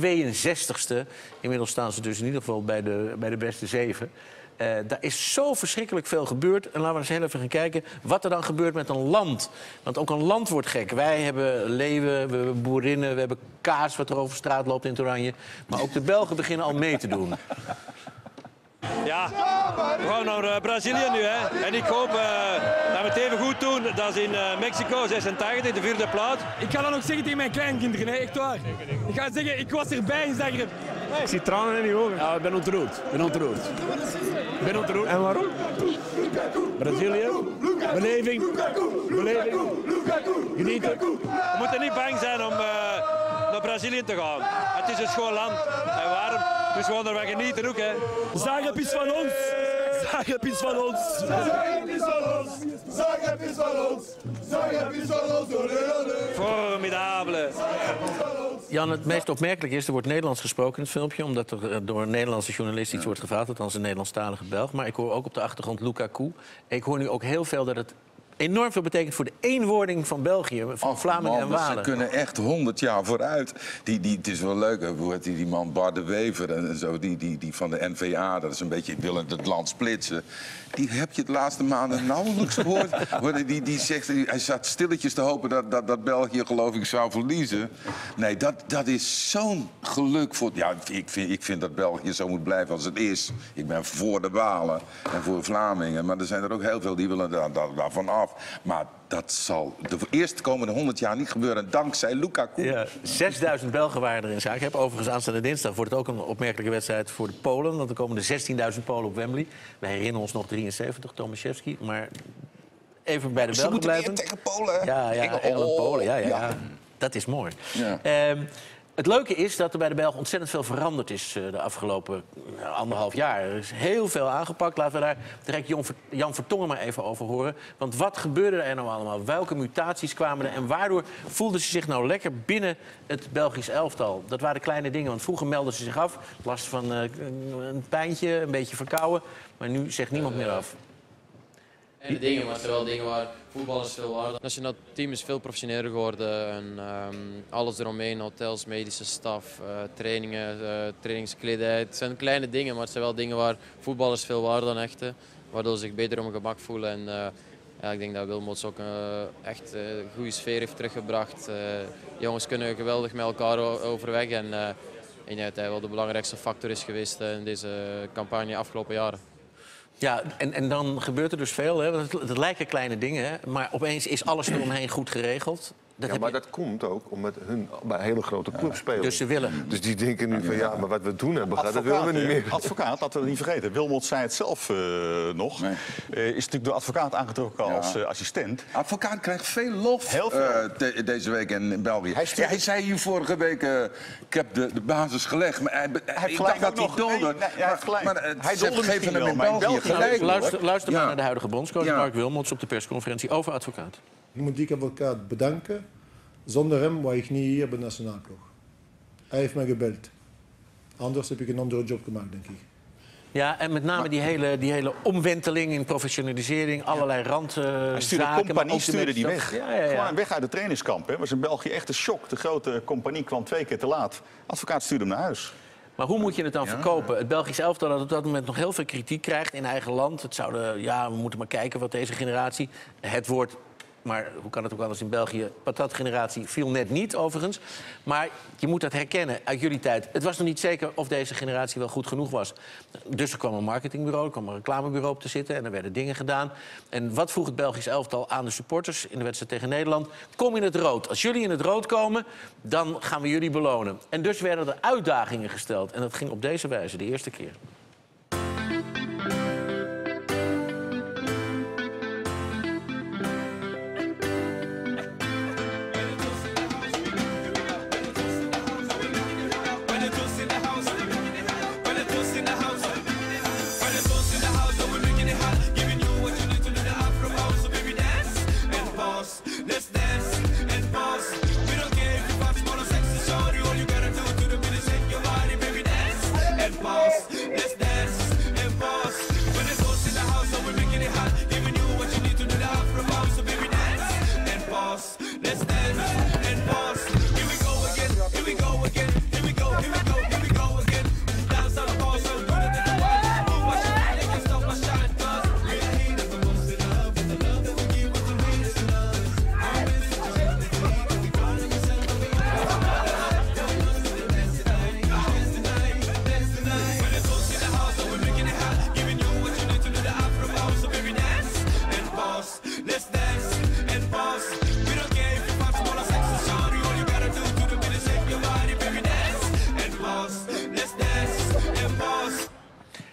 62e. Inmiddels staan ze dus in ieder geval bij de beste 7. Daar is zo verschrikkelijk veel gebeurd. En laten we eens heel even gaan kijken wat er dan gebeurt met een land. Want ook een land wordt gek. Wij hebben leeuwen, we hebben boerinnen, we hebben kaas wat er over straat loopt in het oranje. Maar ook de Belgen beginnen al mee te doen. Ja, we gaan naar Brazilië nu, hè. En ik hoop dat we het even goed doen. Dat is in Mexico, 86, de vierde plaats. Ik ga dat ook zeggen tegen mijn kleinkinderen, hè. Echt waar. Ik ga zeggen, ik was erbij in Zagreb. Ik zie tranen in die ogen. Ja, ik ben ontroerd. En waarom? Brazilië, beleving, genieten. We moeten niet bang zijn om naar Brazilië te gaan. Het is een schoon land. En waarom? Dus gewoon ervan genieten ook, hè. Zagreb is van ons! Zagreb is van ons! Zagreb is van ons! Zagreb is van ons! Zagreb is van ons! Formidabele! Jan, het meest opmerkelijk is, er wordt Nederlands gesproken in het filmpje, omdat er door een Nederlandse journalist iets wordt gevraagd, althans een Nederlandstalige Belg. Maar ik hoor ook op de achtergrond Lukaku. Ik hoor nu ook heel veel dat het enorm veel betekent voor de eenwording van België, van Vlamingen en Walen. Ze kunnen echt 100 jaar vooruit. Het is wel leuk, hoe heet die man Bart de Wever en zo, die van de N-VA, dat is een beetje, willen het land splitsen. Die heb je de laatste maanden nauwelijks gehoord. Die zegt, hij zat stilletjes te hopen dat België, geloof ik, zou verliezen. Nee, dat is zo'n geluk voor... Ja, ik vind dat België zo moet blijven als het is. Ik ben voor de Walen en voor Vlamingen. Maar er zijn er ook heel veel die willen daarvan af. Maar dat zal de eerstkomende 100 jaar niet gebeuren, dankzij Lukaku. Ja, 6000 Belgen waren er in zaak. Ik heb overigens aanstaande dinsdag wordt het ook een opmerkelijke wedstrijd voor de Polen. Want er komen er 16.000 Polen op Wembley. Wij herinneren ons nog 73, Tomaszewski. Maar even bij de Belgen moeten blijven. Weer tegen Polen. Ja, ja, Engeland, Polen. Ja, ja, ja. Dat is mooi. Ja. Het leuke is dat er bij de Belgen ontzettend veel veranderd is de afgelopen 1,5 jaar. Er is heel veel aangepakt. Laten we daar direct Jan Vertongen maar even over horen. Want wat gebeurde er nou allemaal? Welke mutaties kwamen er? En waardoor voelden ze zich nou lekker binnen het Belgisch elftal? Dat waren kleine dingen, want vroeger meldden ze zich af. Last van een pijntje, een beetje verkouden. Maar nu zegt niemand meer af. En de dingen, maar wel dingen waar voetbal is veel waard. Het nationaal team is veel professioneler geworden. En, alles eromheen, hotels, medische staf, trainingen, trainingskledij. Het zijn kleine dingen, maar het zijn wel dingen waar voetballers veel waarde aan hechten. Waardoor ze zich beter om gemak voelen. En, ja, ik denk dat Wilmots ook echt een goede sfeer heeft teruggebracht. Jongens kunnen geweldig met elkaar overweg. En ik denk dat hij wel de belangrijkste factor is geweest in deze campagne de afgelopen jaren. Ja, en dan gebeurt er dus veel. Hè? Want het lijken kleine dingen, hè? Maar opeens is alles eromheen goed geregeld. Dat ja, maar dat komt ook omdat hun bij hele grote clubs spelen. Dus ze willen. Dus die denken nu van ja, maar wat we toen hebben, dat willen we niet meer. Advocaat, laten we dat niet vergeten. Wilmots zei het zelf nog. Nee. Is natuurlijk door advocaat aangetrokken als assistent. Advocaat krijgt veel lof deze week in België. Hij zei hier vorige week, ik heb de basis gelegd. Maar ik dacht dat hij doelde. Hij geeft hem in België gelijk. Luister maar naar de huidige bondscoach Marc Wilmots op de persconferentie over advocaat. Nu moet ik advocaat bedanken. Zonder hem was ik niet hier bij de nationale ploeg. Hij heeft mij gebeld. Anders heb ik een andere job gemaakt, denk ik. Ja, en met name maar, die hele omwenteling in professionalisering, allerlei randzaken. De compagnie stuurde die weg. Gewoon weg uit het trainingskamp. Het was in België echt een shock. De grote compagnie kwam 2 keer te laat. Advocaat stuurde hem naar huis. Maar hoe moet je het dan verkopen? Het Belgisch elftal dat op dat moment nog heel veel kritiek krijgt in eigen land. Het zouden, ja, we moeten maar kijken wat deze generatie... Het woord... Maar hoe kan het ook anders in België? Patatgeneratie viel net niet, overigens. Maar je moet dat herkennen uit jullie tijd. Het was nog niet zeker of deze generatie wel goed genoeg was. Dus er kwam een marketingbureau, er kwam een reclamebureau op te zitten... en er werden dingen gedaan. En wat vroeg het Belgisch elftal aan de supporters in de wedstrijd tegen Nederland? Kom in het rood. Als jullie in het rood komen, dan gaan we jullie belonen. En dus werden er uitdagingen gesteld. En dat ging op deze wijze de eerste keer.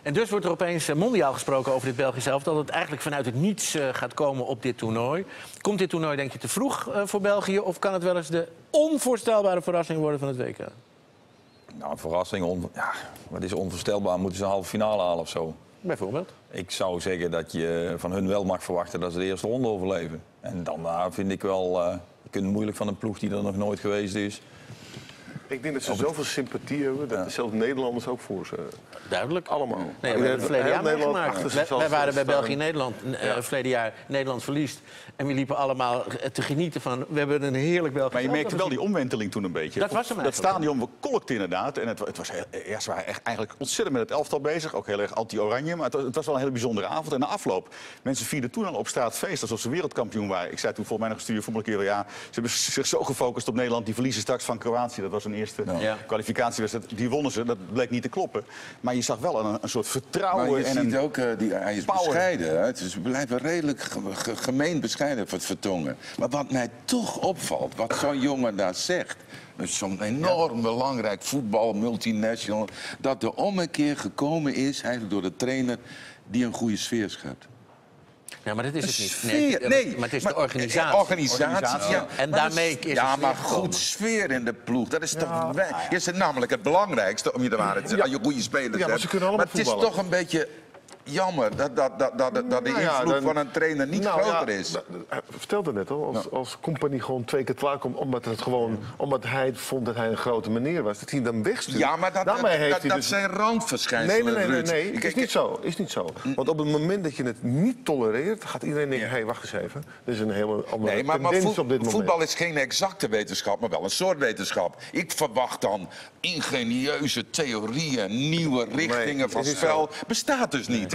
En dus wordt er opeens mondiaal gesproken over dit Belgisch elftal... dat het eigenlijk vanuit het niets gaat komen op dit toernooi. Komt dit toernooi, denk je, te vroeg voor België... of kan het wel eens de onvoorstelbare verrassing worden van het WK? Nou, een verrassing... wat is onvoorstelbaar? Moeten ze een halve finale halen of zo? Bijvoorbeeld? Ik zou zeggen dat je van hun wel mag verwachten dat ze de eerste ronde overleven. En daarna vind ik wel... je kunt moeilijk van een ploeg die er nog nooit geweest is... Ik denk dat ze zoveel sympathie hebben, dat zelfs Nederlanders ook voor ze... Duidelijk. Allemaal. Nee, we hebben het verleden jaar meegemaakt. Wij waren bij België-Nederland, verleden jaar Nederland verliest. En we liepen allemaal te genieten van, we hebben een heerlijk België. Maar je merkte wel die omwenteling toen een beetje. Dat was hem eigenlijk. Dat stadion bekolkt inderdaad. En het was eerst waren echt eigenlijk ontzettend met het elftal bezig. Ook heel erg anti-oranje, maar het was wel een hele bijzondere avond. En na afloop, mensen vierden toen al op straat feest alsof ze wereldkampioen waren. Ik zei toen volgens mij nog gestuurd voor een keer, ja, ze hebben zich zo gefocust op Nederland. Die verliezen straks van Kroatië, dat was een eerste kwalificatiewedstrijd, die wonnen ze. Dat bleek niet te kloppen. Maar je zag wel een soort vertrouwen. Maar je en ziet ook, hij is power. Bescheiden. Hè? Het blijft wel redelijk gemeen bescheiden voor het Vertongen. Maar wat mij toch opvalt, wat zo'n jongen daar zegt... Zo'n enorm belangrijk voetbal, multinational... dat de ommekeer gekomen is eigenlijk door de trainer die een goede sfeer schept. Ja, maar dat is het niet. Nee, maar het is de organisatie. En daarmee is maar goed sfeer in de ploeg. Dat is toch is het namelijk het belangrijkste om je de waarheid te zeggen. Ja, je goede spelers hebt. Maar ze kunnen allemaal voetballen. Het is toch een beetje jammer dat de invloed van een trainer niet groter is. Hij vertelde net al, als Kompany gewoon twee keer klaarkomt... omdat hij vond dat hij een grote meneer was, dat hij hem dan wegstuurt. Ja, maar dat zijn randverschijnselen, Ruud. Nee, is niet zo. Want op het moment dat je het niet tolereert... gaat iedereen denken, hé, wacht eens even. Er is een hele andere tendens op dit moment. Voetbal is geen exacte wetenschap, maar wel een soort wetenschap. Ik verwacht dan ingenieuze theorieën, nieuwe richtingen van spel. Bestaat dus niet.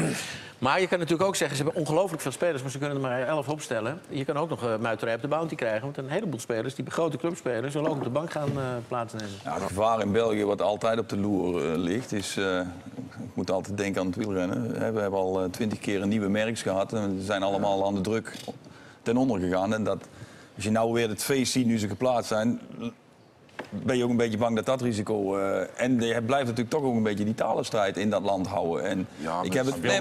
Maar je kan natuurlijk ook zeggen, ze hebben ongelooflijk veel spelers... maar ze kunnen er maar 11 opstellen. Je kan ook nog muiterij op de bounty krijgen. Want een heleboel spelers, die grote clubspelers... zullen ook op de bank gaan plaatsnemen. Ja, het gevaar in België wat altijd op de loer ligt... is, ik moet altijd denken aan het wielrennen. We hebben al 20 keer een nieuwe merks gehad... en ze zijn allemaal aan de druk ten onder gegaan. En dat, als je nou weer het feest ziet nu ze geplaatst zijn... ben je ook een beetje bang dat dat risico... en je blijft natuurlijk toch ook een beetje die talenstrijd in dat land houden. En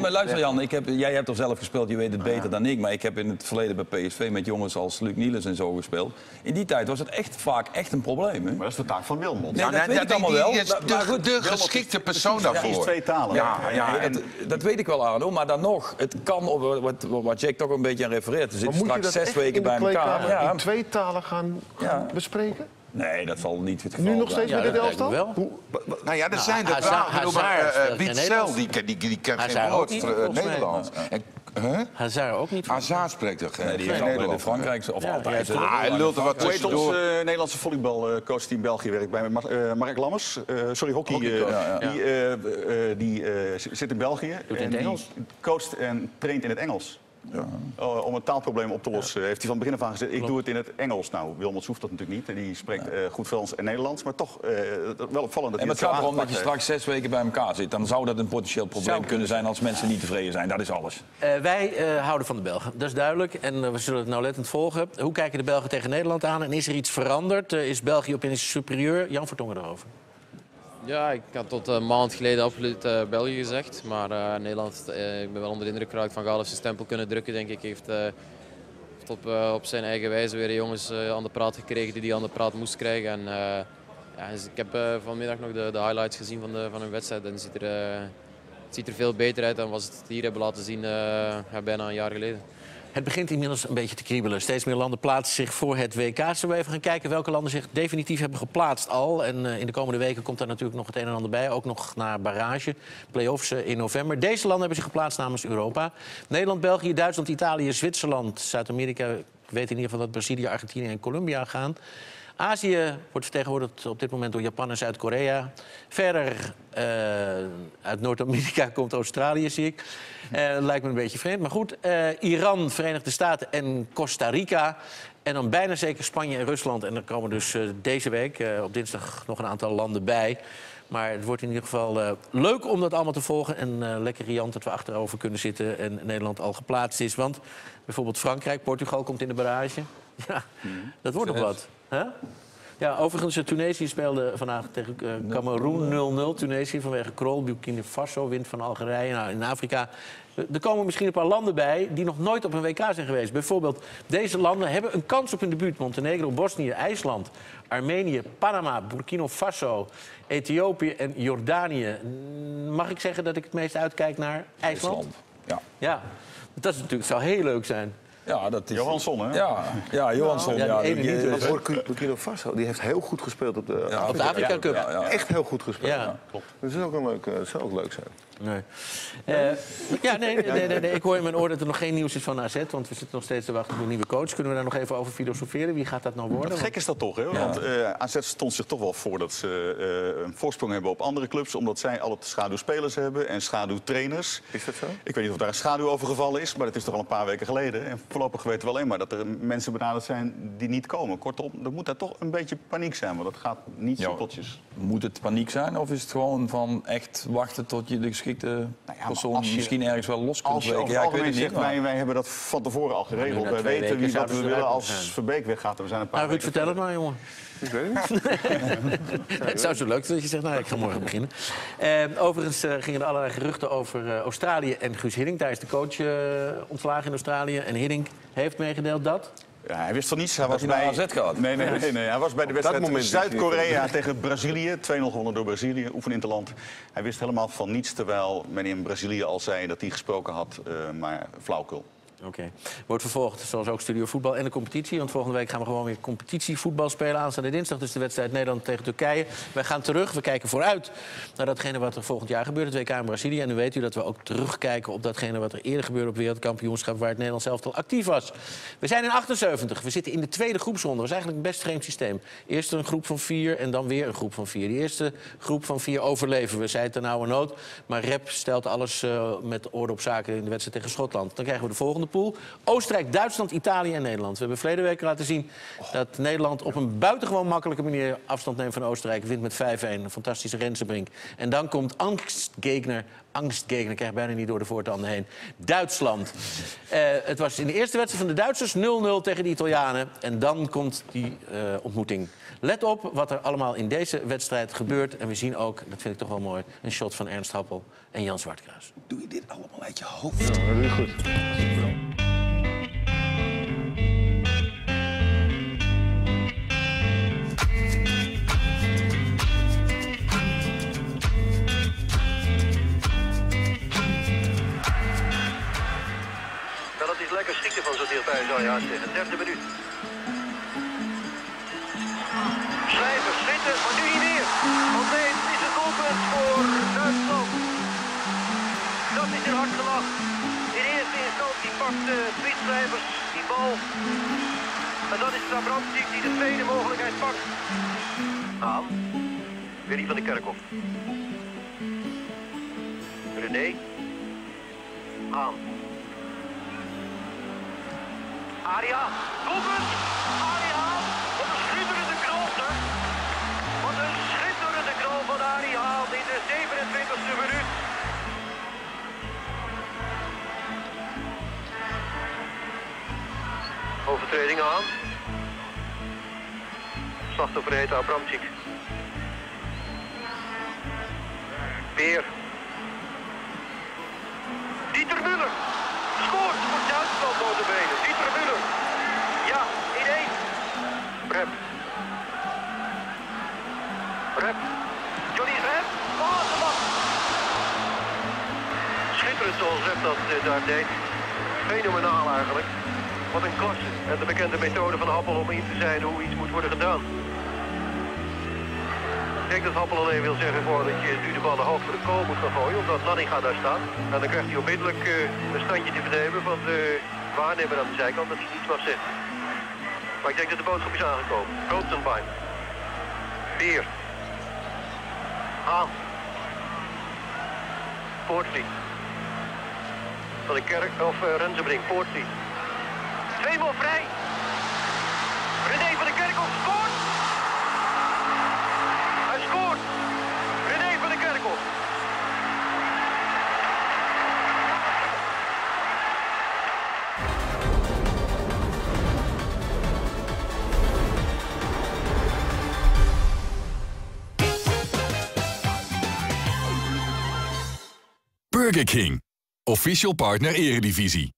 maar luister Jan, jij hebt er zelf gespeeld, je weet het beter dan ik... maar ik heb in het verleden bij PSV met jongens als Luc Niels en zo gespeeld. In die tijd was het echt vaak een probleem. Hè? Maar dat is de taak van Wilmots. De geschikte persoon daarvoor. Hij is twee talen. Dat weet ik wel, Arno, maar dan nog... het kan, wat Jack toch een beetje aan refereert... er zitten straks 6 weken bij elkaar. Ja. In twee talen gaan bespreken? Nee, dat zal niet het geval zijn. Nu nog steeds met dit elftal? Nou ja, er zijn er wel. Witzel, die kent geen woord Nederlands. Hazard ook niet. Hazard spreekt er geen Nederlands. Frankrijk of altijd. Hij lult er wat tussendoor. Hoe heet ons Nederlandse volleybalcoach die in België werkt bij Mark Lammers? Sorry, hockey. Die zit in België. En die coacht en traint in het Engels. Ja. Om het taalprobleem op te lossen heeft hij van het begin af aan gezegd... ik doe het in het Engels. Nou, Wilmots hoeft dat natuurlijk niet. En die spreekt goed Frans en Nederlands, maar toch wel opvallend. En het gaat erom dat je straks 6 weken bij elkaar zit. Dan zou dat een potentieel probleem kunnen zijn als mensen niet tevreden zijn. Dat is alles. Wij houden van de Belgen, dat is duidelijk. En we zullen het nauwlettend volgen. Hoe kijken de Belgen tegen Nederland aan? En is er iets veranderd? Is België opeens superieur? Jan Vertongen erover. Ja, ik had tot een maand geleden absoluut België gezegd. Maar Nederland, ik ben wel onder de indruk geraakt. Van Gaal heeft zijn stempel kunnen drukken, denk ik. Hij heeft op zijn eigen wijze weer jongens aan de praat gekregen die hij aan de praat moest krijgen. En, dus ik heb vanmiddag nog de highlights gezien van hun wedstrijd. En het ziet er veel beter uit dan wat ze het hier hebben laten zien bijna een jaar geleden. Het begint inmiddels een beetje te kriebelen. Steeds meer landen plaatsen zich voor het WK. Zullen we even gaan kijken welke landen zich definitief hebben geplaatst al? En in de komende weken komt daar natuurlijk nog het een en ander bij. Ook nog naar barrage, play-offs in november. Deze landen hebben zich geplaatst namens Europa. Nederland, België, Duitsland, Italië, Zwitserland, Zuid-Amerika. Ik weet in ieder geval dat Brazilië, Argentinië en Colombia gaan. Azië wordt vertegenwoordigd op dit moment door Japan en Zuid-Korea. Verder uit Noord-Amerika komt Australië, zie ik. Lijkt me een beetje vreemd, maar goed. Iran, Verenigde Staten en Costa Rica. En dan bijna zeker Spanje en Rusland. En er komen dus deze week op dinsdag nog een aantal landen bij. Maar het wordt in ieder geval leuk om dat allemaal te volgen. En lekker riant dat we achterover kunnen zitten en Nederland al geplaatst is. Want bijvoorbeeld Frankrijk, Portugal komt in de barrage. Ja, dat wordt nog wat. Huh? Ja, overigens, Tunesië speelde vandaag tegen Kameroen 0-0. Tunesië vanwege Krol, Burkina Faso, wint van Algerije. Nou, in Afrika, er komen misschien een paar landen bij die nog nooit op een WK zijn geweest. Bijvoorbeeld, deze landen hebben een kans op hun debuut. Montenegro, Bosnië, IJsland, Armenië, Panama, Burkina Faso, Ethiopië en Jordanië. Mag ik zeggen dat ik het meest uitkijk naar IJsland? IJsland, ja. Ja, dat is natuurlijk, zou heel leuk zijn. Ja, dat is... Johansson, hè? Ja, ja, Johansson. Nou, ja, die Burkina Faso, die heeft heel goed gespeeld op de Afrika Cup. Ja, ja. Echt heel goed gespeeld. Ja. Ja. Klopt. Dat is ook een leuk, dat zou ook leuk zijn. Nee. Nee. Ik hoor in mijn oor dat er nog geen nieuws is van AZ. Want we zitten nog steeds te wachten op een nieuwe coach. Kunnen we daar nog even over filosoferen? Wie gaat dat nou worden? Wat gek is dat toch, hè? Ja. Want AZ stond zich toch wel voor dat ze een voorsprong hebben op andere clubs. Omdat zij alle schaduwspelers hebben en schaduwtrainers. Is dat zo? Ik weet niet of daar een schaduw over gevallen is. Maar dat is toch al een paar weken geleden. En voorlopig weten we alleen maar dat er mensen benaderd zijn die niet komen. Kortom, er moet daar toch een beetje paniek zijn. Want dat gaat niet simpeltjes. Moet het paniek zijn of is het gewoon van echt wachten tot je de geschikte persoon misschien ergens wel los kunt breken? Ja, ik weet het niet. Wij hebben dat van tevoren al geregeld. Wij weten wie dat we willen als Verbeek weggaat. We zijn een paar weken. Ruud, vertel het maar, jongen. Ik weet het niet. Het zou zo leuk zijn dat je zegt, nou, ik ga morgen beginnen. Overigens gingen er allerlei geruchten over Australië en Guus Hiddink. Daar is de coach ontslagen in Australië. En Hiddink heeft meegedeeld dat... Ja, hij wist van niets. Hij was bij AZ gehad. Nee. Hij was bij de wedstrijd Zuid-Korea tegen Brazilië. 2-0 gewonnen door Brazilië, oefeninterland. Hij wist helemaal van niets, terwijl men in Brazilië al zei dat hij gesproken had, maar flauwkul. Oké. Wordt vervolgd, zoals ook Studio Voetbal en de competitie. Want volgende week gaan we gewoon weer competitievoetbal spelen. Aanstaande dinsdag dus de wedstrijd Nederland tegen Turkije. Wij gaan terug, we kijken vooruit naar datgene wat er volgend jaar gebeurt. Het WK in Brazilië. En nu weet u dat we ook terugkijken op datgene wat er eerder gebeurde op wereldkampioenschap... waar het Nederlands zelf al actief was. We zijn in 78. We zitten in de tweede groepsronde. Dat is eigenlijk een best vreemd systeem. Eerst een groep van 4 en dan weer een groep van 4. De eerste groep van 4 overleven. We zeiden ternauwernood. Maar Rep stelt alles met orde op zaken in de wedstrijd tegen Schotland. Dan krijgen we de volgende pool. Oostenrijk, Duitsland, Italië en Nederland. We hebben verleden week laten zien dat Nederland op een buitengewoon makkelijke manier afstand neemt van Oostenrijk. Wint met 5-1. Een fantastische Rensenbrink. En dan komt angstgegner, krijg bijna niet door de voortanden heen. Duitsland. Het was in de eerste wedstrijd van de Duitsers 0-0 tegen de Italianen. En dan komt die ontmoeting. Let op wat er allemaal in deze wedstrijd gebeurt. En we zien ook, dat vind ik toch wel mooi, een shot van Ernst Happel en Jan Zwartkruis. Doe je dit allemaal uit je hoofd? Ja, dat is goed. Dat is lekker schieten van zo dichtbij, zou je hard zeggen. 30e minuut. Schrijven, schieten, maar nu hier weer. Want nee, het is een doelpunt voor Duitsland. Dat is een hard gelach. In eerste instantie pakt Piet Schrijvers die bal. En dat is Zabrowski die de tweede mogelijkheid pakt. Aan. Weer die van de Kerkhof. René. Aan. Aria, doelpunt! Aria, wat een schitterende knal, hè? Wat een schitterende knal van Aria in de 27e minuut. Overtreding aan. Slachtoffer heet Abramczyk. Peer. Dieter Müller. Scoort voor Duitsland boven de benen. Dieter Müller. Ja, idee. Rep. Johnny Rep. Oh, de man. Schitterend zoals Rep dat daar deed. Fenomenaal eigenlijk. Wat een klasse. En de bekende methode van Happel om in te zijn hoe iets moet worden gedaan. Ik denk dat Happel alleen wil zeggen dat je nu de ballen hoog voor de kool moet gaan gooien, omdat Nanninga daar staat. En dan krijgt hij onmiddellijk een standje te vernemen van de waarnemer aan de zijkant dat hij niets mag zeggen. Maar ik denk dat de boodschap is aangekomen. Rotenbein. Beer. Haan. Poortly. Van de Kerk, of Rensenbrink, Poortly. Tweemaal vrij. René van de Kerkhof scoort. René van de Kerkhof. Burger King, official partner Eredivisie.